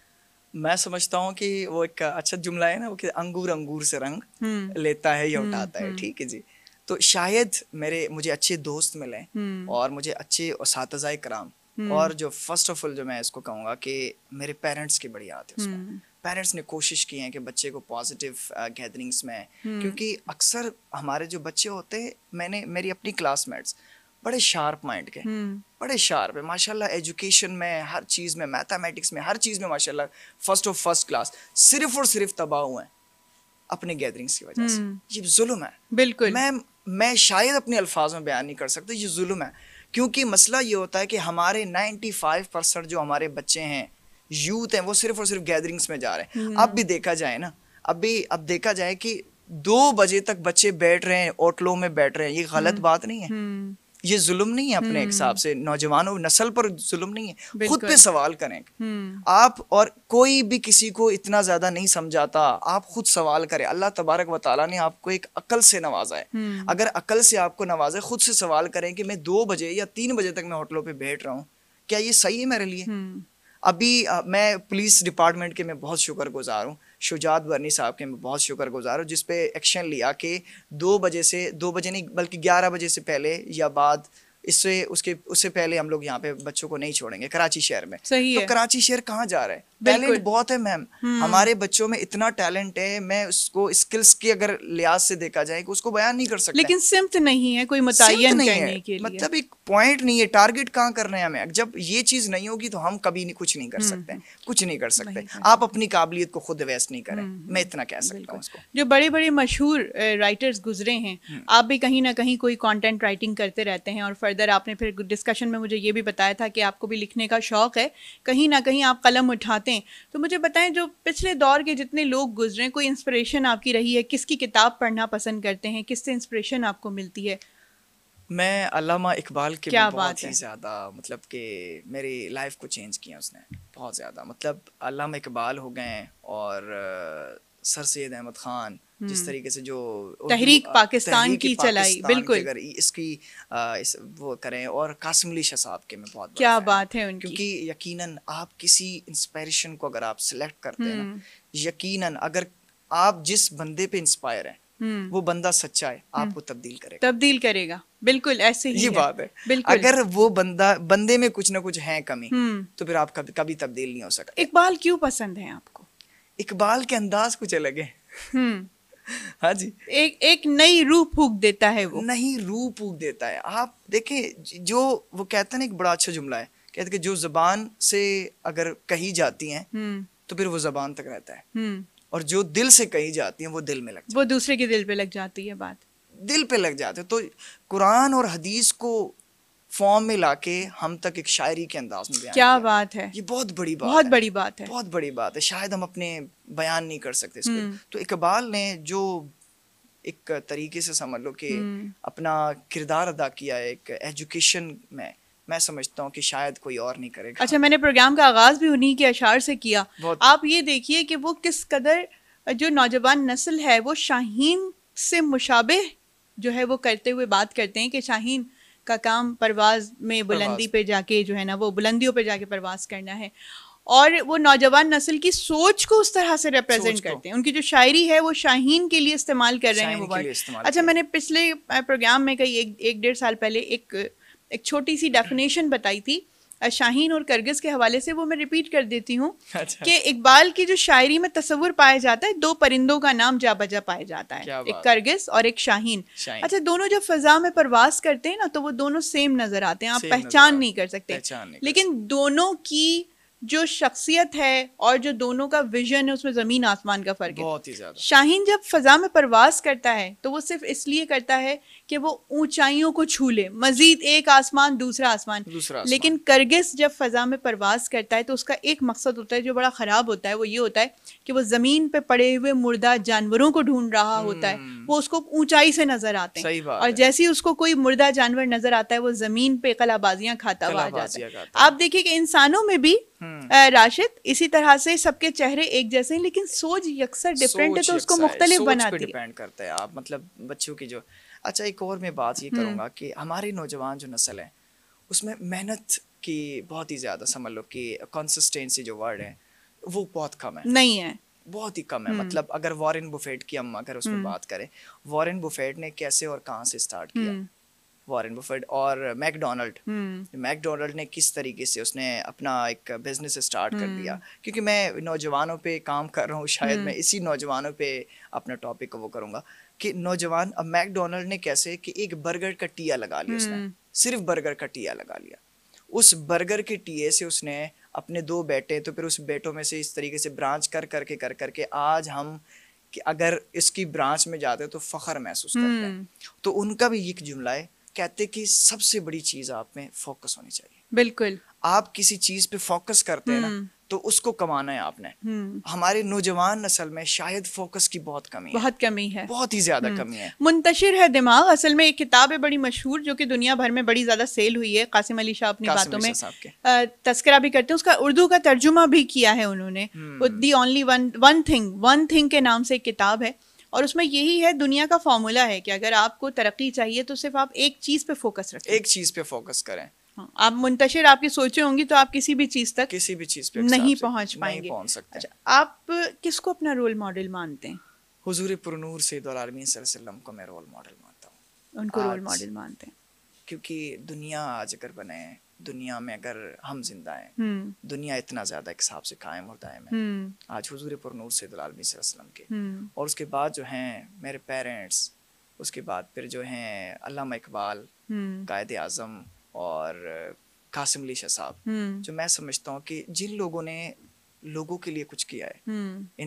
मैं समझता हूँ कि वो एक अच्छा जुमला है ना, वो कि अंगूर अंगूर से रंग लेता है या उठाता है। ठीक है जी, तो शायद मेरे मुझे अच्छे दोस्त मिले और मुझे अच्छे उस्ताद-ए कराम, और जो फर्स्ट ऑफ ऑल जो मैं इसको कहूँगा कि मेरे पेरेंट्स की बड़ी याद है उसमें। पेरेंट्स ने कोशिश की है कि बच्चे को पॉजिटिव गैदरिंग्स में, क्योंकि अक्सर हमारे जो बच्चे होते, मैंने मेरी अपनी क्लासमेट्स बड़े शार्प माइंड के, बड़े शार्प है माशाल्लाह, एजुकेशन में हर चीज़ में, मैथमेटिक्स में हर चीज़ में माशाल्लाह फर्स्ट ऑफ फर्स्ट क्लास, सिर्फ और सिर्फ तबाह हुए हैं अपने गैदरिंग्स की वजह से। ये जुल्म है। बिल्कुल, मैम मैं शायद अपने अल्फाज में बयान नहीं कर सकता, ये जुल्म है। क्योंकि मसला ये होता है कि हमारे पचानवे परसेंट जो हमारे बच्चे हैं, यूथ हैं, वो सिर्फ और सिर्फ गैदरिंग्स में जा रहे हैं। अब भी देखा जाए ना, अब भी अब देखा जाए कि दो बजे तक बच्चे बैठ रहे हैं, होटलों में बैठ रहे हैं। ये गलत बात नहीं है, ये जुल्म नहीं है अपने हिसाब से, नौजवानों नस्ल पर जुल्म नहीं है। खुद पे सवाल करें आप, और कोई भी किसी को इतना ज्यादा नहीं समझाता, आप खुद सवाल करें। अल्लाह तबारक व तआला ने आपको एक अकल से नवाजा है, अगर अकल से आपको नवाजा है, खुद से सवाल करें कि मैं दो बजे या तीन बजे तक मैं होटलों पे बैठ रहा हूँ, क्या ये सही है मेरे लिए? अभी मैं पुलिस डिपार्टमेंट के मैं बहुत शुक्र गुजार हूँ, शुजात बर्नी साहब के मैं बहुत शुक्र गुजार हूँ, जिसपे एक्शन लिया कि दो बजे से दो बजे नहीं बल्कि ग्यारह बजे से पहले या बाद, इससे उसके उससे पहले हम लोग यहाँ पे बच्चों को नहीं छोड़ेंगे कराची शहर में। सही तो है। कराची शहर कहाँ जा रहा है? टैलेंट बहुत है मैम, हमारे बच्चों में इतना टैलेंट है, मैं उसको स्किल्स की अगर लिहाज से देखा जाए कि उसको बयान नहीं कर सकता, लेकिन सिम्त नहीं है कोई मुतय्यन करने के लिए, मतलब एक पॉइंट नहीं है, टारगेट कहाँ करना है हमें। जब ये चीज नहीं होगी तो हम कभी नहीं, कुछ नहीं कर सकते, कुछ नहीं कर सकते। आप अपनी काबिलियत को खुद वेस्ट नहीं करें, मैं इतना कह सकता हूँ। जो बड़े बड़े मशहूर राइटर्स गुजरे हैं, आप भी कहीं ना कहीं कोई कॉन्टेंट राइटिंग करते रहते हैं, और फर्दर आपने फिर डिस्कशन में मुझे ये भी बताया था कि आपको भी लिखने का शौक है, कहीं ना कहीं आप कलम उठाते, तो मुझे बताएं जो पिछले दौर के जितने लोग गुजरे, कोई इंस्पिरेशन आपकी रही है? किसकी किताब पढ़ना पसंद करते हैं, किससे इंस्पिरेशन आपको मिलती है? मैं अल्लामा इकबाल के, क्या बात है, बहुत ही ज़्यादा मतलब कि मेरी लाइफ को चेंज किया उसने बहुत ज़्यादा। मतलब अल्लामा इकबाल हो गए और सर सैयद अहमद खान, जिस तरीके से जो तहरीक पाकिस्तान की चलाई, बिल्कुल अगर इसकी आ, इस वो करें, और कासिम अली शाह साहब के में बहुत क्या बात है उनकी, क्योंकि यकीनन आप किसी इंस्पिरेशन को अगर आप सिलेक्ट करते हैं ना, यकीनन अगर आप जिस बंदे पे इंस्पायर हैं वो बंदा सच्चा है, आपको तब्दील करेगा, तब्दील करेगा। बिल्कुल ऐसे ही ये है। बात है, अगर वो बंदा बंदे में कुछ ना कुछ है कमी तो फिर आप कभी तब्दील नहीं हो सकते। इकबाल क्यों पसंद है आपको? इकबाल के अंदाज कुछ अलग है। हाँ जी, एक एक नई रूह फूंक देता है, वो नई रूह फूंक देता है। आप देखें जो वो कहते हैं ना, एक बड़ा अच्छा जुमला है, कहते हैं कि जो ज़बान से अगर कही जाती हैं तो फिर वो ज़बान तक रहता है, और जो दिल से कही जाती हैं वो दिल में लग जाती है, वो दूसरे के दिल पे लग जाती है, बात दिल पे लग जाती है। तो कुरान और हदीस को फॉर्म में लाके हम तक एक शायरी के अंदाज में बयान, क्या बात है, ये बहुत बड़ी बात, बहुत बड़ी बात है, बहुत बड़ी बात है, शायद हम अपने बयान नहीं कर सकते इसको। तो इकबाल ने जो एक तरीके से समझ लो कि अपना किरदार अदा किया है एक एजुकेशन में, मैं समझता हूँ कि शायद कोई और नहीं करेगा। अच्छा, मैंने प्रोग्राम का आगाज भी उन्हीं के अशार से किया, आप ये देखिए कि वो किस कदर जो नौजवान नस्ल है वो शाहीन से मुशाबे जो है वो करते हुए बात करते हैं कि शाहीन का काम परवाज़ में बुलंदी पे जाके जो है ना वो बुलंदियों पे जाके परवाज़ करना है, और वो नौजवान नस्ल की सोच को उस तरह से रिप्रेजेंट करते हैं। उनकी जो शायरी है वो शाहीन के लिए इस्तेमाल कर रहे हैं वो वर्ड। अच्छा, मैंने पिछले प्रोग्राम में कई एक, एक डेढ़ साल पहले एक एक छोटी सी डेफिनेशन बताई थी शाहीन और करगिज़ के हवाले से, वो मैं रिपीट कर देती हूँ कि इकबाल की जो शायरी में तस्वुर पाया जाता है, दो परिंदों का नाम जा बजा पाया जाता है, एक करगिज़ और एक शाहीन। अच्छा, दोनों जब फ़ज़ा में परवास करते हैं ना तो वो दोनों सेम नज़र आते हैं, आप पहचान नहीं कर सकते, लेकिन दोनों की जो शख्सियत है और जो दोनों का विजन है उसमें ज़मीन आसमान का फ़र्क है, बहुत ही ज़्यादा। शाहीन जब फ़ज़ा में परवास करता है तो वो सिर्फ इसलिए करता है कि वो ऊंचाइयों को छू ले, मज़ीद एक आसमान दूसरा आसमान, दूसरा आसमान। लेकिन करगिज़ जब फ़ज़ा में परवास करता है तो उसका एक मकसद होता है जो बड़ा ख़राब होता है, वो ये होता है कि वो ज़मीन पर पड़े हुए मुर्दा जानवरों को ढूंढ रहा होता है, वो उसको ऊँचाई से नज़र आते हैं, और जैसे ही उसको कोई मुर्दा जानवर नज़र आता है वो ज़मीन पर कलाबाजियाँ खाता हुआ आ जाता है। आप देखिए कि इंसानों में भी राशिद इसी तरह से सबके चेहरे एक जैसे हैं लेकिन सोच यकसर डिफरेंट है, तो उसको मुख्तलिफ बनाती है, सोच पे डिपेंड करता है आप मतलब बच्चों की जो। अच्छा, एक और मैं बात ये करूँगा कि हमारे नौजवान जो नस्ल है उसमें मेहनत की बहुत ही ज़्यादा, समझ लो कि कंसिस्टेंसी जो वर्ड है वो बहुत कम है, नहीं है, बहुत ही कम है। मतलब अगर वॉरेन बुफेट की हम अगर उसमें बात करें, वॉरेन बुफेट ने कैसे और कहाँ से स्टार्ट किया, वॉरेन बफेट और मैकडोनल्ड मैकडोनल्ड ने किस तरीके से उसने अपना एक बिजनेस स्टार्ट कर दिया। क्योंकि मैं नौजवानों पे काम कर रहा हूँ, शायद मैं इसी नौजवानों पे अपना टॉपिक वो करूँगा कि नौजवान, अब मैकडोनल्ड ने कैसे कि एक बर्गर का टिया लगा लिया उसने, सिर्फ बर्गर का टिया लगा लिया, उस बर्गर के टिये से उसने अपने दो बेटे, तो फिर उस बेटों में से इस तरीके से ब्रांच कर करके कर करके कर, आज हम कि अगर इसकी ब्रांच में जाते हैं तो फ़ख्र महसूस करते हैं। तो उनका भी एक जुमला है, कहते कि सबसे बड़ी चीज आप में फोकस होनी चाहिए। बिल्कुल, आप किसी चीज पे फोकस करते हैं ना तो उसको कमाना है आपने। हमारे नौजवान नस्ल में शायद फोकस की बहुत कमी है, बहुत कमी है, बहुत ही ज्यादा कमी है। मुंतशिर है दिमाग। असल में एक किताब है बड़ी मशहूर जो कि दुनिया भर में बड़ी ज्यादा सेल हुई है, कासिम अली शाह अपनी बातों में तस्करा भी करते हैं, उसका उर्दू का तर्जुमा भी किया है उन्होंने। The only one one thing one thing के नाम से एक किताब है, और उसमें यही है, दुनिया का फॉर्मूला है कि अगर आपको तरक्की चाहिए तो सिर्फ आप एक चीज़ पे फोकस रखें, एक चीज़ पे फोकस करें। हाँ, आप मुंतशिर आपकी सोचें होंगी तो आप किसी भी चीज़ तक किसी भी चीज़ पे नहीं पहुंच पाएंगे, नहीं पहुंच सकते। अच्छा, आप किसको अपना रोल मॉडल मानते हैं? हुजूर पुरनूर सय्यदुल आलमीन सल्लल्लाहु अलैहि वसल्लम को मैं रोल मॉडल मानता हूँ, उनको रोल मॉडल मानते हैं क्योंकि दुनिया आज अगर बने, दुनिया में अगर हम जिंदा हैं, दुनिया इतना ज्यादा एक हिसाब से कायम और दायम है आज हुजूर पुरनूर सय्यदुल आलमीन सल्लल्लाहु अलैहि वसल्लम के। और उसके बाद जो हैं मेरे पेरेंट्स, उसके बाद फिर जो हैं अल्लामा इकबाल, कायद-ए-आज़म और कासिम अली शाह साहब, जो मैं समझता हूँ कि जिन लोगों ने लोगों के लिए कुछ किया है,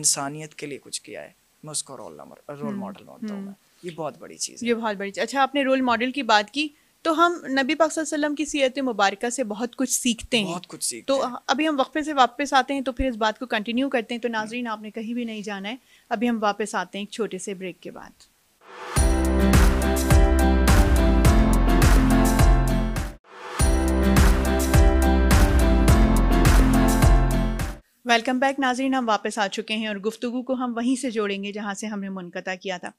इंसानियत के लिए कुछ किया है, मैं उसको रोल नंबर रोल मॉडल मानता हूँ। ये बहुत बड़ी चीज़ है, ये बहुत बड़ी चीज़। अच्छा, आपने रोल मॉडल की बात की तो हम नबी पाक सल्लल्लाहु अलैहि वसल्लम की सीरत मुबारक से बहुत कुछ सीखते हैं, बहुत कुछ सीखते हैं। तो अभी हम वक्फे से वापस आते हैं तो फिर इस बात को कंटिन्यू करते हैं। तो नाजरीन, आपने कहीं भी नहीं जाना है, अभी हम वापस आते हैं एक छोटे से ब्रेक के बाद। वेलकम बैक नाजरीन, हम वापस आ चुके हैं और गुफ्तगू को हम वहीं से जोड़ेंगे जहाँ से हमने मुनक़ता किया था।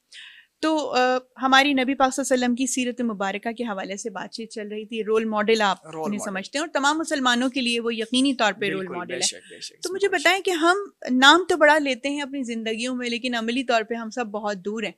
तो आ, हमारी नबी पाक सल्लल्लाहु अलैहि वसल्लम की सीरत मुबारका के हवाले से बातचीत चल रही थी। रोल मॉडल आप उन्हें समझते हैं और तमाम मुसलमानों के लिए वो यकीनी तौर पे रोल मॉडल है। बेशक, बेशक, तो मुझे बताएं कि हम नाम तो बड़ा लेते हैं अपनी ज़िंदगियों में लेकिन अमली तौर पे हम सब बहुत दूर हैं।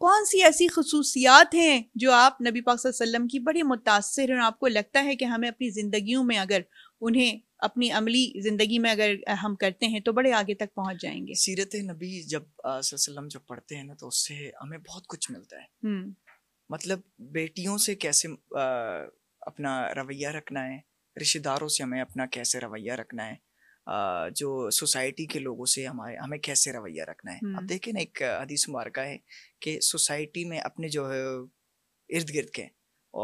कौन सी ऐसी खसूसियात हैं जो आप नबी पाक सल्लल्लाहु अलैहि वसल्लम की बड़ी मुतासर हैं और आपको लगता है कि हमें अपनी ज़िंदगियों में अगर उन्हें अपनी अमली ज़िंदगी में अगर हम करते हैं तो बड़े आगे तक पहुंच जाएंगे। सीरत नबी जब सल्लम जब पढ़ते हैं ना तो उससे हमें बहुत कुछ मिलता है। मतलब बेटियों से कैसे आ, अपना रवैया रखना है, रिश्तेदारों से हमें अपना कैसे रवैया रखना है, आ, जो सोसाइटी के लोगों से हमारे हमें कैसे रवैया रखना है। अब देखें ना, एक हदीस मुबारक है कि सोसाइटी में अपने जो है इर्द गिर्द के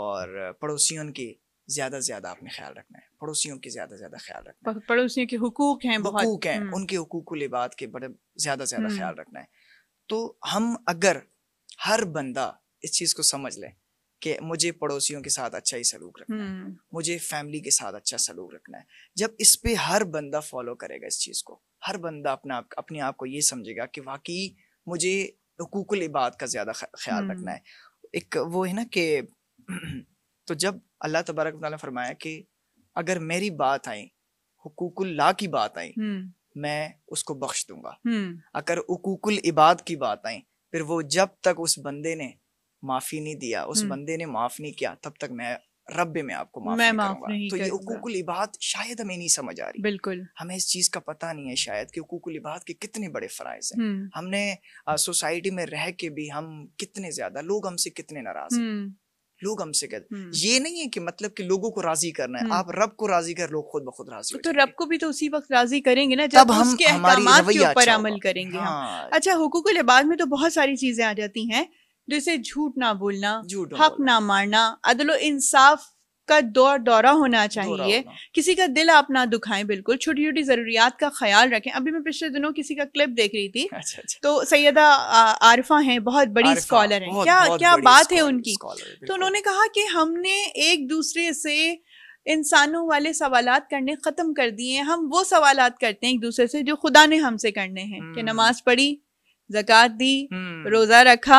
और पड़ोसियों के ज़्यादा ज़्यादा आपने ख्याल रखना है, पड़ोसियों के ज़्यादा ज़्यादा ख्याल रखना है, पड़ोसियों के हुकूक हैं, बहुत हुकूक हैं, उनके हुकूक को लिबात के बड़े ज़्यादा ज़्यादा ख्याल रखना है। तो हम अगर हर बंदा इस चीज़ को समझ ले कि मुझे पड़ोसियों के साथ अच्छा ही सलूक रखना है, मुझे फैमिली के साथ अच्छा सलूक रखना है, जब इस पर हर बंदा फॉलो करेगा इस चीज़ को, हर बंदा अपना अपने आप को ये समझेगा कि वाकई मुझे हुकूकुल इबाद का ज़्यादा ख्याल रखना है। एक वो है ना कि तो जब अल्लाह तबारक व तआला ने फरमाया कि अगर मेरी बात आई हुकूकुल ला की बात आई मैं उसको बख्श दूंगा, अगर हुकूकुल इबाद की बात आई फिर वो जब तक उस बंदे ने माफ़ी नहीं दिया, उस बंदे ने माफ़ नहीं किया, तब तक मैं रब्बे में आपको माफ मैं माफ नहीं करूंगा। तो ये हुकूकुल इबाद शायद हमें नहीं समझ आ रही, बिल्कुल हमें इस चीज़ का पता नहीं है शायद कि हुकूकुल इबाद के कितने बड़े फ़राइज़ हैं। हमने आ, सोसाइटी में रह के भी हम कितने ज्यादा लोग हमसे कितने नाराज हैं, लोग हमसे कहते ये नहीं है कि मतलब कि लोगों को राजी करना है, आप रब को राजी कर लोग खुद ब खुद राजी हो तो रब को भी तो उसी वक्त राजी करेंगे ना जब हम उसके अहकामात के ऊपर अमल करेंगे। अच्छा, हुकूकुल इबाद में तो बहुत सारी चीजें आ जाती हैं जैसे झूठ ना बोलना, हक ना मारना, अदलो इंसाफ का दौर दौरा होना चाहिए, होना। किसी का दिल आप ना दुखाएं, बिल्कुल छोटी छोटी ज़रूरियात का ख्याल रखें। अभी मैं पिछले दिनों किसी का क्लिप देख रही थी। अच्छा, अच्छा। तो सैयदा आरफा हैं, बहुत बड़ी स्कॉलर हैं, क्या बहुत क्या बात है उनकी। तो उन्होंने कहा कि हमने एक दूसरे से इंसानों वाले सवालात करने ख़त्म कर दिए, हम वो सवालात करते हैं एक दूसरे से जो खुदा ने हमसे करने हैं कि नमाज पढ़ी, ज़कात दी, रोज़ा रखा,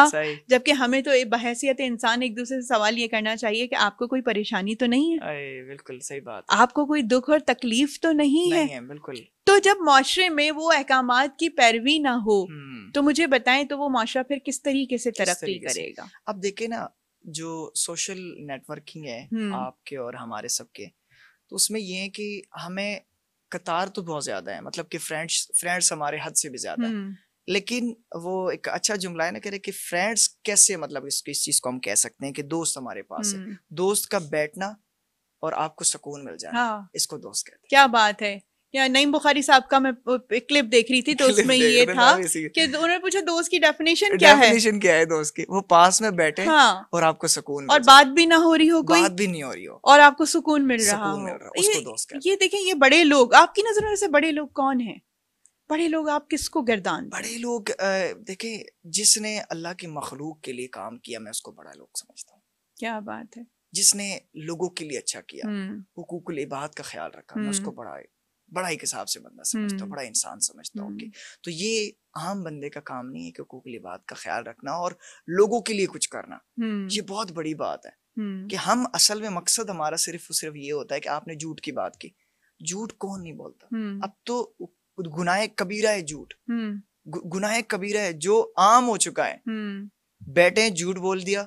जबकि हमें तो बहैसियत इंसान एक दूसरे से सवाल ये करना चाहिए कि आपको कोई परेशानी तो नहीं है, अरे बिल्कुल सही बात, आपको कोई दुख और तकलीफ तो नहीं, नहीं है, है बिल्कुल। तो जब माशरे में वो अहकामात की पैरवी ना हो तो मुझे बताएं तो वो माशरा फिर किस तरीके से तरक्की करेगा। अब देखें ना जो सोशल नेटवर्किंग है आपके और हमारे सबके, तो उसमें ये है कि हमें कतार तो बहुत ज्यादा है, मतलब कि फ्रेंड्स फ्रेंड्स हमारे हद से भी ज्यादा है, लेकिन वो एक अच्छा जुमला है ना करे कि फ्रेंड्स कैसे, मतलब इस, इस चीज को हम कह सकते हैं कि दोस्त हमारे पास है, दोस्त का बैठना और आपको सुकून मिल जाए, हाँ। इसको दोस्त कहते हैं। क्या बात है। या नईम बुखारी साहब का मैं क्लिप देख रही थी तो उसमें ये था कि उन्होंने पूछा दोस्त की डेफिनेशन क्या है, डेफिनेशन क्या है दोस्त की, वो पास में बैठे, हाँ। और आपको सुकून और बात भी ना हो रही हो, कोई बात भी नहीं हो रही हो और आपको सुकून मिल रहा हो। ये देखें ये बड़े लोग, आपकी नजर में ऐसे बड़े लोग कौन है? बड़े लोग आप किसको गर्दान, बड़े लोग देखे जिसने अल्लाह की मखलूक के लिए काम किया मैं उसको बड़ा लोग समझता हूँ। क्या बात है। जिसने लोगों के लिए अच्छा किया, हुकूकुल इबाद का ख्याल रखा, मैं उसको बड़ा बड़ा एक हिसाब से बंदा समझता हूँ, बड़ा इंसान समझता हूँ। तो ये आम बंदे का काम नहीं है कि हुकूकुल इबाद का ख्याल रखना और लोगों के लिए कुछ करना, ये बहुत बड़ी बात है। कि हम असल में मकसद हमारा सिर्फ और सिर्फ ये होता है कि आपने झूठ की बात की, झूठ कौन नहीं बोलता, अब तो गुनाह कबीरा है झूठ, गुनाह कबीरा है जो आम हो चुका है। बैठे झूठ बोल दिया,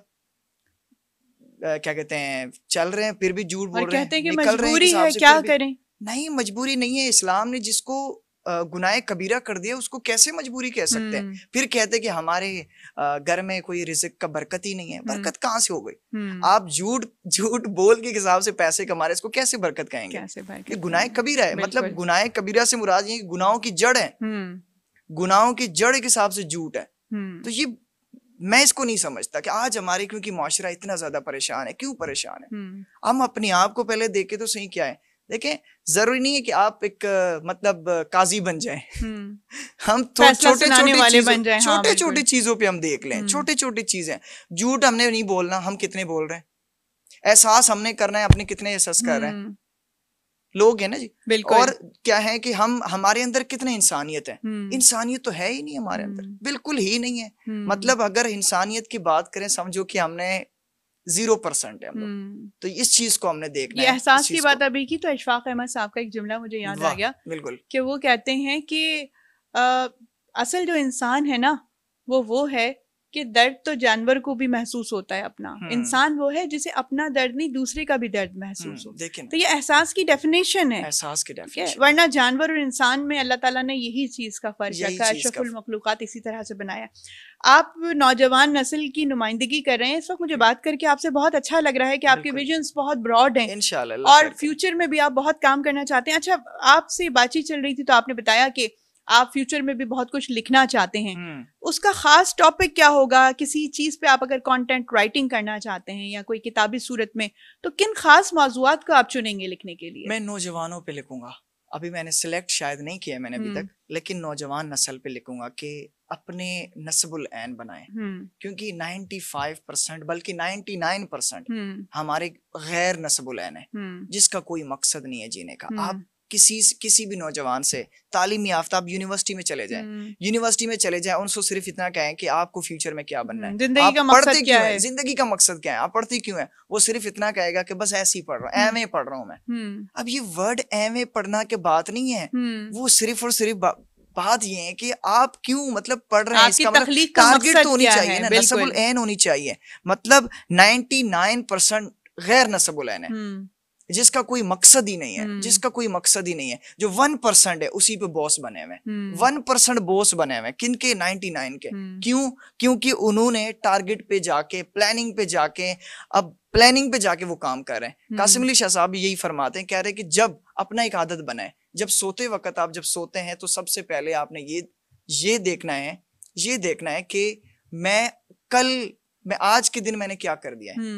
क्या कहते हैं, चल रहे हैं फिर भी झूठ बोल रहे हैं, निकल रहे हैं, क्या करें? नहीं, मजबूरी नहीं है। इस्लाम ने जिसको गुनाह कबीरा कर दिया उसको कैसे मजबूरी कह सकते हैं? फिर कहते हैं कि हमारे घर में कोई रिज़्क का बरकत ही नहीं है। बरकत कहाँ से हो गई? आप झूठ झूठ बोल के हिसाब से पैसे कमा रहे, इसको कैसे बरकत कहेंगे? गुनाह कबीरा है। मतलब गुनाह कबीरा से मुराद ये गुनाहों की जड़ है, गुनाहों की जड़ के हिसाब से झूठ है। तो ये मैं इसको नहीं समझता कि आज हमारे, क्योंकि माशरा इतना ज्यादा परेशान है। क्यों परेशान है? हम अपने आप को पहले देखे तो सही क्या है। देखें, जरूरी नहीं है कि आप एक मतलब काजी बन जाएं। हम छोटे छोटे छोटे छोटे चीजों पे हम देख लें, छोटे छोटे चीजें। झूठ हमने नहीं बोलना, हम कितने बोल रहे हैं। एहसास हमने करना है, अपने कितने एहसास कर रहे हैं। लोग है ना जी, और क्या है कि हम हमारे अंदर कितने इंसानियत है। इंसानियत तो है ही नहीं हमारे अंदर, बिल्कुल ही नहीं है। मतलब अगर इंसानियत की बात करें, समझो कि हमने जीरो परसेंट है हम लोग। तो इस चीज को हमने देखना है। ये एहसास की बात अभी की तो इशफाक अहमद साहब का एक जुमला मुझे याद आ गया, बिल्कुल, कि वो कहते हैं कि आ, असल जो इंसान है ना वो वो है कि दर्द तो जानवर को भी महसूस होता है अपना, इंसान वो है जिसे अपना दर्द नहीं दूसरे का भी दर्द महसूस हो। तो ये एहसास की डेफिनेशन है, एहसास की डेफिनेशन। वरना जानवर और इंसान में अल्लाह ताला ने यही चीज का फर्क रखा है, अशरफुल मखलूकात इसी तरह से बनाया। आप नौजवान नस्ल की नुमाइंदगी कर रहे हैं। इस वक्त मुझे बात करके आपसे बहुत अच्छा लग रहा है कि आपके विजन्स बहुत ब्रॉड हैं इंशाल्लाह, और फ्यूचर में भी आप बहुत काम करना चाहते हैं। अच्छा, आपसे बातचीत चल रही थी तो आपने बताया कि आप फ्यूचर में भी बहुत कुछ लिखना चाहते हैं। उसका खास टॉपिक क्या होगा? किसी चीज पे आप अगर कंटेंट राइटिंग करना चाहते हैं या कोई किताबी सूरत में, तो किन खास मौजूआत को आप चुनेंगे लिखने के लिए? मैं नौजवानों पे लिखूंगा। अभी मैंने सिलेक्ट शायद नहीं किया मैंने अभी तक, लेकिन नौजवान नस्ल पे लिखूंगा कि अपने नस्बुल ऐन बनाए, क्योंकि पचानवे परसेंट बल्कि निन्यानवे परसेंट हमारे गैर नस्बुल ऐन है, जिसका कोई मकसद नहीं है जीने का। आप किसी किसी भी नौजवान से तालीम याफ्ता आप यूनिवर्सिटी में चले जाएं यूनिवर्सिटी में चले जाएं उनसे सिर्फ इतना कहें कि आपको फ्यूचर में क्या बनना है, जिंदगी का मकसद क्या है, जिंदगी का मकसद क्या है, आप पढ़ते क्यों हैं, वो सिर्फ इतना कहेगा कि बस ऐसे ही पढ़ रहा हूँ, एमए पढ़ रहा हूँ मैं। अब ये वर्ड एमए पढ़ना की बात नहीं है, वो सिर्फ और सिर्फ बात ये है कि आप क्यों मतलब पढ़ रहे हैं, इसका मतलब टारगेट तो होनी चाहिए ना, नसबुल ऐन होनी चाहिए। मतलब निन्यानवे परसेंट गैर नसबुल ऐन है, जिसका कोई मकसद ही नहीं है, जिसका कोई मकसद ही नहीं है, जो वन परसेंट है उसी पे बॉस बने हुए, वन परसेंट बॉस बने हुए किनके, निन्यानवे के। क्यों? क्योंकि उन्होंने टारगेट पे जाके, प्लानिंग पे जाके, अब प्लानिंग पे जाके वो काम कर रहे हैं। कासिम अली शाह साहब यही फरमाते हैं, कह रहे हैं कि जब अपना एक आदत बनाए, जब सोते वक्त आप जब सोते हैं तो सबसे पहले आपने ये ये देखना है, ये देखना है कि मैं कल, मैं आज के दिन मैंने क्या कर दिया है,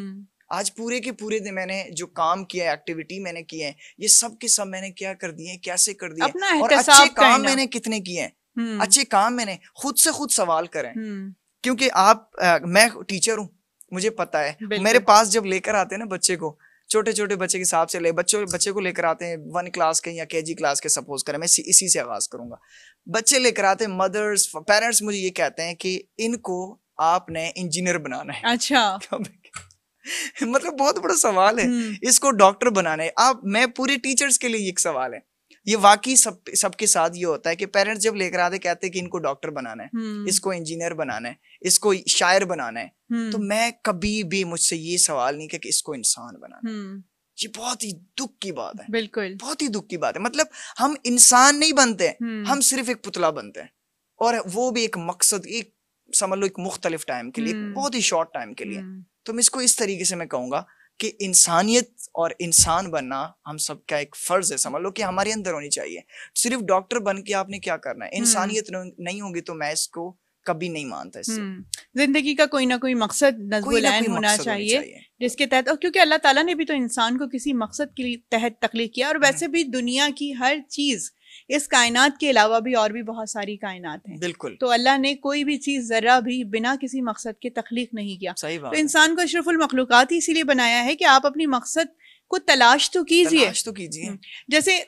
आज पूरे के पूरे दिन मैंने जो काम किया, एक्टिविटी मैंने की है, ये सब के सब मैंने क्या कर दिए, कैसे कर दिए, और अच्छे काम मैंने कितने किए हैं, अच्छे काम मैंने। खुद से खुद सवाल करें, क्योंकि आप आ, मैं टीचर हूँ, मुझे पता है। मेरे पास जब लेकर आते हैं ना बच्चे को, छोटे छोटे बच्चे के हिसाब से ले बच्चों बच्चे को लेकर आते हैं वन क्लास के या केजी क्लास के, सपोज करें, मैं इसी से आगाज करूंगा, बच्चे लेकर आते हैं, मदर्स पेरेंट्स मुझे ये कहते हैं कि इनको आपने इंजीनियर बनाना है। अच्छा मतलब बहुत बड़ा सवाल है, इसको डॉक्टर बनाना है। आप मैं पूरे टीचर्स के लिए एक सवाल है, ये वाकई सब सबके साथ ये होता है कि पेरेंट्स जब लेकर आते कहते हैं कि इनको डॉक्टर बनाना है, इसको इंजीनियर बनाना है, इसको शायर बनाना है। तो मैं कभी भी, मुझसे ये सवाल नहीं किया कि इसको इंसान बनाना है। ये बहुत ही दुख की बात है, बिल्कुल बहुत ही दुख की बात है। मतलब हम इंसान नहीं बनते, हम सिर्फ एक पुतला बनते हैं, और वो भी एक मकसद, एक समझ लो एक मुख्तलिफ टाइम के लिए, बहुत ही शॉर्ट टाइम के लिए। तो मैं इसको इस तरीके से मैं कहूंगा कि इंसानियत और इंसान बनना हम सबका एक फर्ज है, समझ लो कि हमारे अंदर होनी चाहिए। सिर्फ डॉक्टर बन के आपने क्या करना है, इंसानियत नहीं होगी तो मैं इसको कभी नहीं मानता। जिंदगी का कोई ना कोई मकसद नज़्बुल-ऐन होना चाहिए, जिसके तहत, और क्योंकि अल्लाह ताला ने भी तो इंसान को किसी मकसद के तहत तख्लीक किया। और वैसे भी दुनिया की हर चीज, इस कायनात के अलावा भी और भी बहुत सारी कायनात हैं, बिल्कुल। तो अल्लाह ने कोई भी चीज जरा भी बिना किसी मकसद के तख्लीक नहीं किया। सही बात। तो इंसान को अशरफुल मखलूकात ही इसीलिए बनाया है कि आप अपनी मकसद को तलाश तो कीजिए, तलाश तो कीजिए। जैसे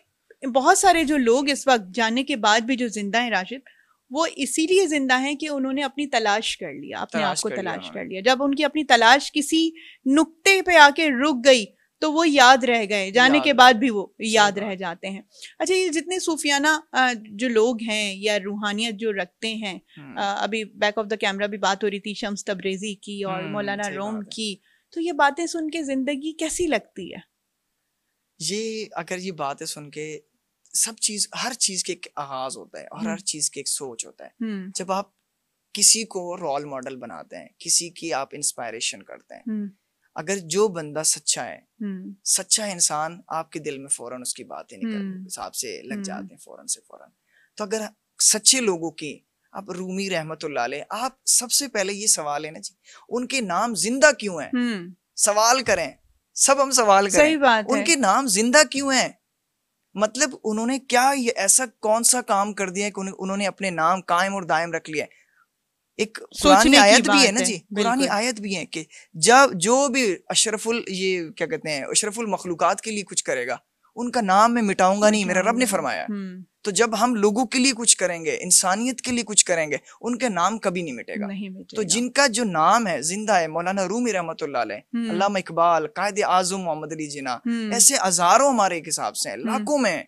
बहुत सारे जो लोग इस वक्त जाने के बाद भी जो जिंदा हैं राशिद, वो इसीलिए जिंदा हैं कि उन्होंने अपनी तलाश कर लिया, अपने आप को तलाश कर लिया। जब उनकी अपनी तलाश किसी नुक्ते पे आके रुक गई तो वो याद रह गए, जाने के बाद भी वो याद रह जाते हैं। अच्छा, ये जितने सूफियाना जो लोग हैं या रूहानियत जो रखते हैं, अभी बैक ऑफ द कैमरा भी बात हो रही थी शम्स तबरेजी की और मौलाना रोम की, तो ये बातें सुन के जिंदगी कैसी लगती है? ये अगर ये बातें सुन के, सब चीज, हर चीज के एक आगाज होता है और हर चीज के एक सोच होता है। जब आप किसी को रोल मॉडल बनाते हैं, किसी की आप इंस्पायरेशन करते हैं, अगर जो बंदा सच्चा है, सच्चा इंसान, आपके दिल में फौरन उसकी बातें निकल हिसाब से लग जाते हैं, फौरन से फौरन। तो अगर सच्चे लोगों की आप, रूमी रहमतुल्लाह अलैह, आप सबसे पहले ये सवाल है ना जी, उनके नाम जिंदा क्यों हैं? सवाल करें, सब हम सवाल करें। सही बात है। उनके नाम जिंदा क्यों हैं? मतलब उन्होंने क्या ये ऐसा कौन सा काम कर दिया है कि उन्होंने अपने नाम कायम और दायम रख लिया है? एक पुरानी आयत भी है ना जी, पुरानी आयत भी है कि जब जो भी अशरफुल, ये क्या कहते हैं, अशरफुल मखलूकात के लिए कुछ करेगा, उनका नाम मैं मिटाऊंगा नहीं, मेरा रब ने फरमाया। तो जब हम लोगों के लिए कुछ करेंगे, इंसानियत के लिए कुछ करेंगे, उनके नाम कभी नहीं मिटेगा, नहीं मिटेगा। तो जिनका जो नाम है जिंदा है, मौलाना रूमी रहमतुल्लाह अलैह, अल्लामा इकबाल, कायद-ए-आज़म मोहम्मद अली जिन्ना, ऐसे हजारों हमारे हिसाब से लाखों में,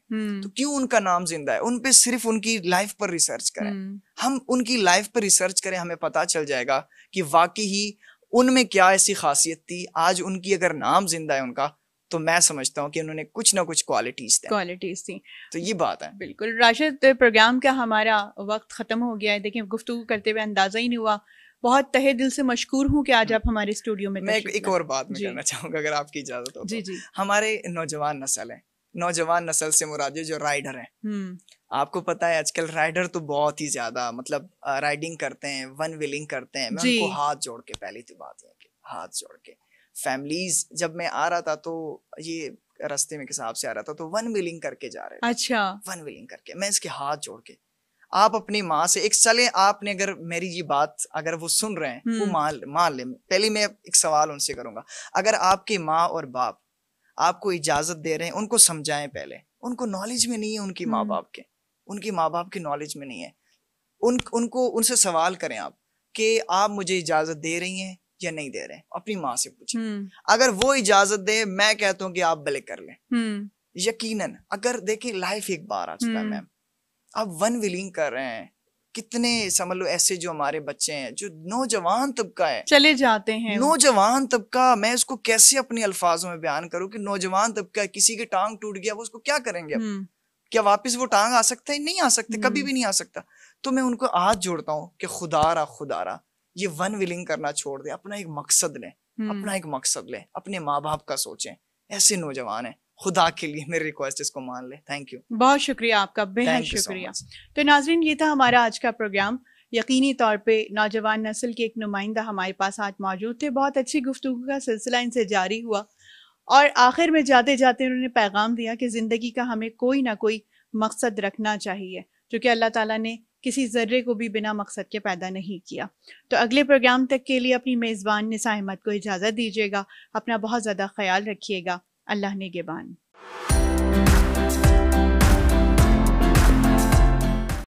तो क्यों उनका नाम जिंदा है? उनपे सिर्फ उनकी लाइफ पर रिसर्च करें, हम उनकी लाइफ पर रिसर्च करें, हमें पता चल जाएगा कि वाकई ही उनमें क्या ऐसी खासियत थी। आज उनकी अगर नाम जिंदा है उनका, तो मैं समझता हूँ कि उन्होंने कुछ ना कुछ क्वालिटीज क्वालिटीज थी। तो ये बात है, बिल्कुल। राशिद, प्रोग्राम का हमारा वक्त ख़त्म हो गया है। देखिए, गुफ्तगू करते हुए अंदाज़ा ही नहीं हुआ। बहुत तहे दिल से मशकूर हूँ कि आज आप हमारे स्टूडियो में। मैं एक, एक और बात मैं करना चाहूँगा, अगर आपकी इजाज़त हो। जी जी। हमारे नौजवान नस्ल है, नौजवान नस्ल से मुराद जो राइडर हैं। आपको पता है आजकल राइडर तो बहुत ही ज्यादा मतलब राइडिंग करते हैं, वन व्हीलिंग करते हैं। मैं उनको हाथ जोड़ के, पहली तो बात है हाथ जोड़ के, फैमिलीज, जब मैं आ रहा था तो ये रास्ते में हिसाब से आ रहा था तो वन व्हीलिंग करके जा रहे थे। अच्छा। वन व्हीलिंग करके, मैं इसके हाथ जोड़ के, आप अपनी माँ से एक चले, आपने अगर मेरी ये बात अगर वो सुन रहे हैं, वो मान मान ले। पहले मैं एक सवाल उनसे करूंगा, अगर आपके माँ और बाप आपको इजाजत दे रहे हैं, उनको समझाएं, पहले उनको नॉलेज में नहीं है, उनकी माँ बाप के उनकी माँ बाप की नॉलेज में नहीं है। उन उनको उनसे सवाल करें आप कि आप मुझे इजाज़त दे रही हैं या नहीं दे रहे हैं, अपनी माँ से पूछें। अगर वो इजाज़त दे, मैं कहता हूँ कि आप भले कर लें यकीनन। अगर देखें लाइफ एक बार आ चुका है मैम, आप वन व्हीलिंग कर रहे हैं, कितने समझ लो ऐसे जो हमारे बच्चे हैं जो नौजवान तबका है चले जाते हैं। नौजवान तबका, मैं इसको कैसे अपने अल्फाजों में बयान करूं कि नौजवान तबका, किसी की टांग टूट गया वो उसको क्या करेंगे? अब क्या वापस वो टांग आ सकता है? नहीं आ सकता, कभी भी नहीं आ सकता। तो मैं उनको आज जोड़ता हूँ कि खुदारा खुदारा ये वन विलिंग करना छोड़ दे, अपना एक मकसद लें, अपना एक मकसद लें, अपने माँ बाप का सोचें। ऐसे नौजवान है, खुदा के लिए मेरी रिक्वेस्ट इसको मान ले। थैंक यू, बहुत शुक्रिया आपका, बेहद शुक्रिया। so तो नाजरीन, ये था हमारा आज का प्रोग्राम। यकीनी तौर पे नौजवान नस्ल के एक नुमाइंदा हमारे पास आज मौजूद थे। बहुत अच्छी गुफ्तगू का सिलसिला इनसे जारी हुआ और आखिर में जाते जाते उन्होंने पैगाम दिया कि ज़िंदगी का हमें कोई ना कोई मकसद रखना चाहिए, क्योंकि अल्लाह ताला ने किसी ज़र्रे को भी बिना मकसद के पैदा नहीं किया। तो अगले प्रोग्राम तक के लिए अपनी मेज़बान निसा अहमद को इजाज़त दीजिएगा। अपना बहुत ज़्यादा ख्याल रखिएगा। अल्लाह नेगेबान।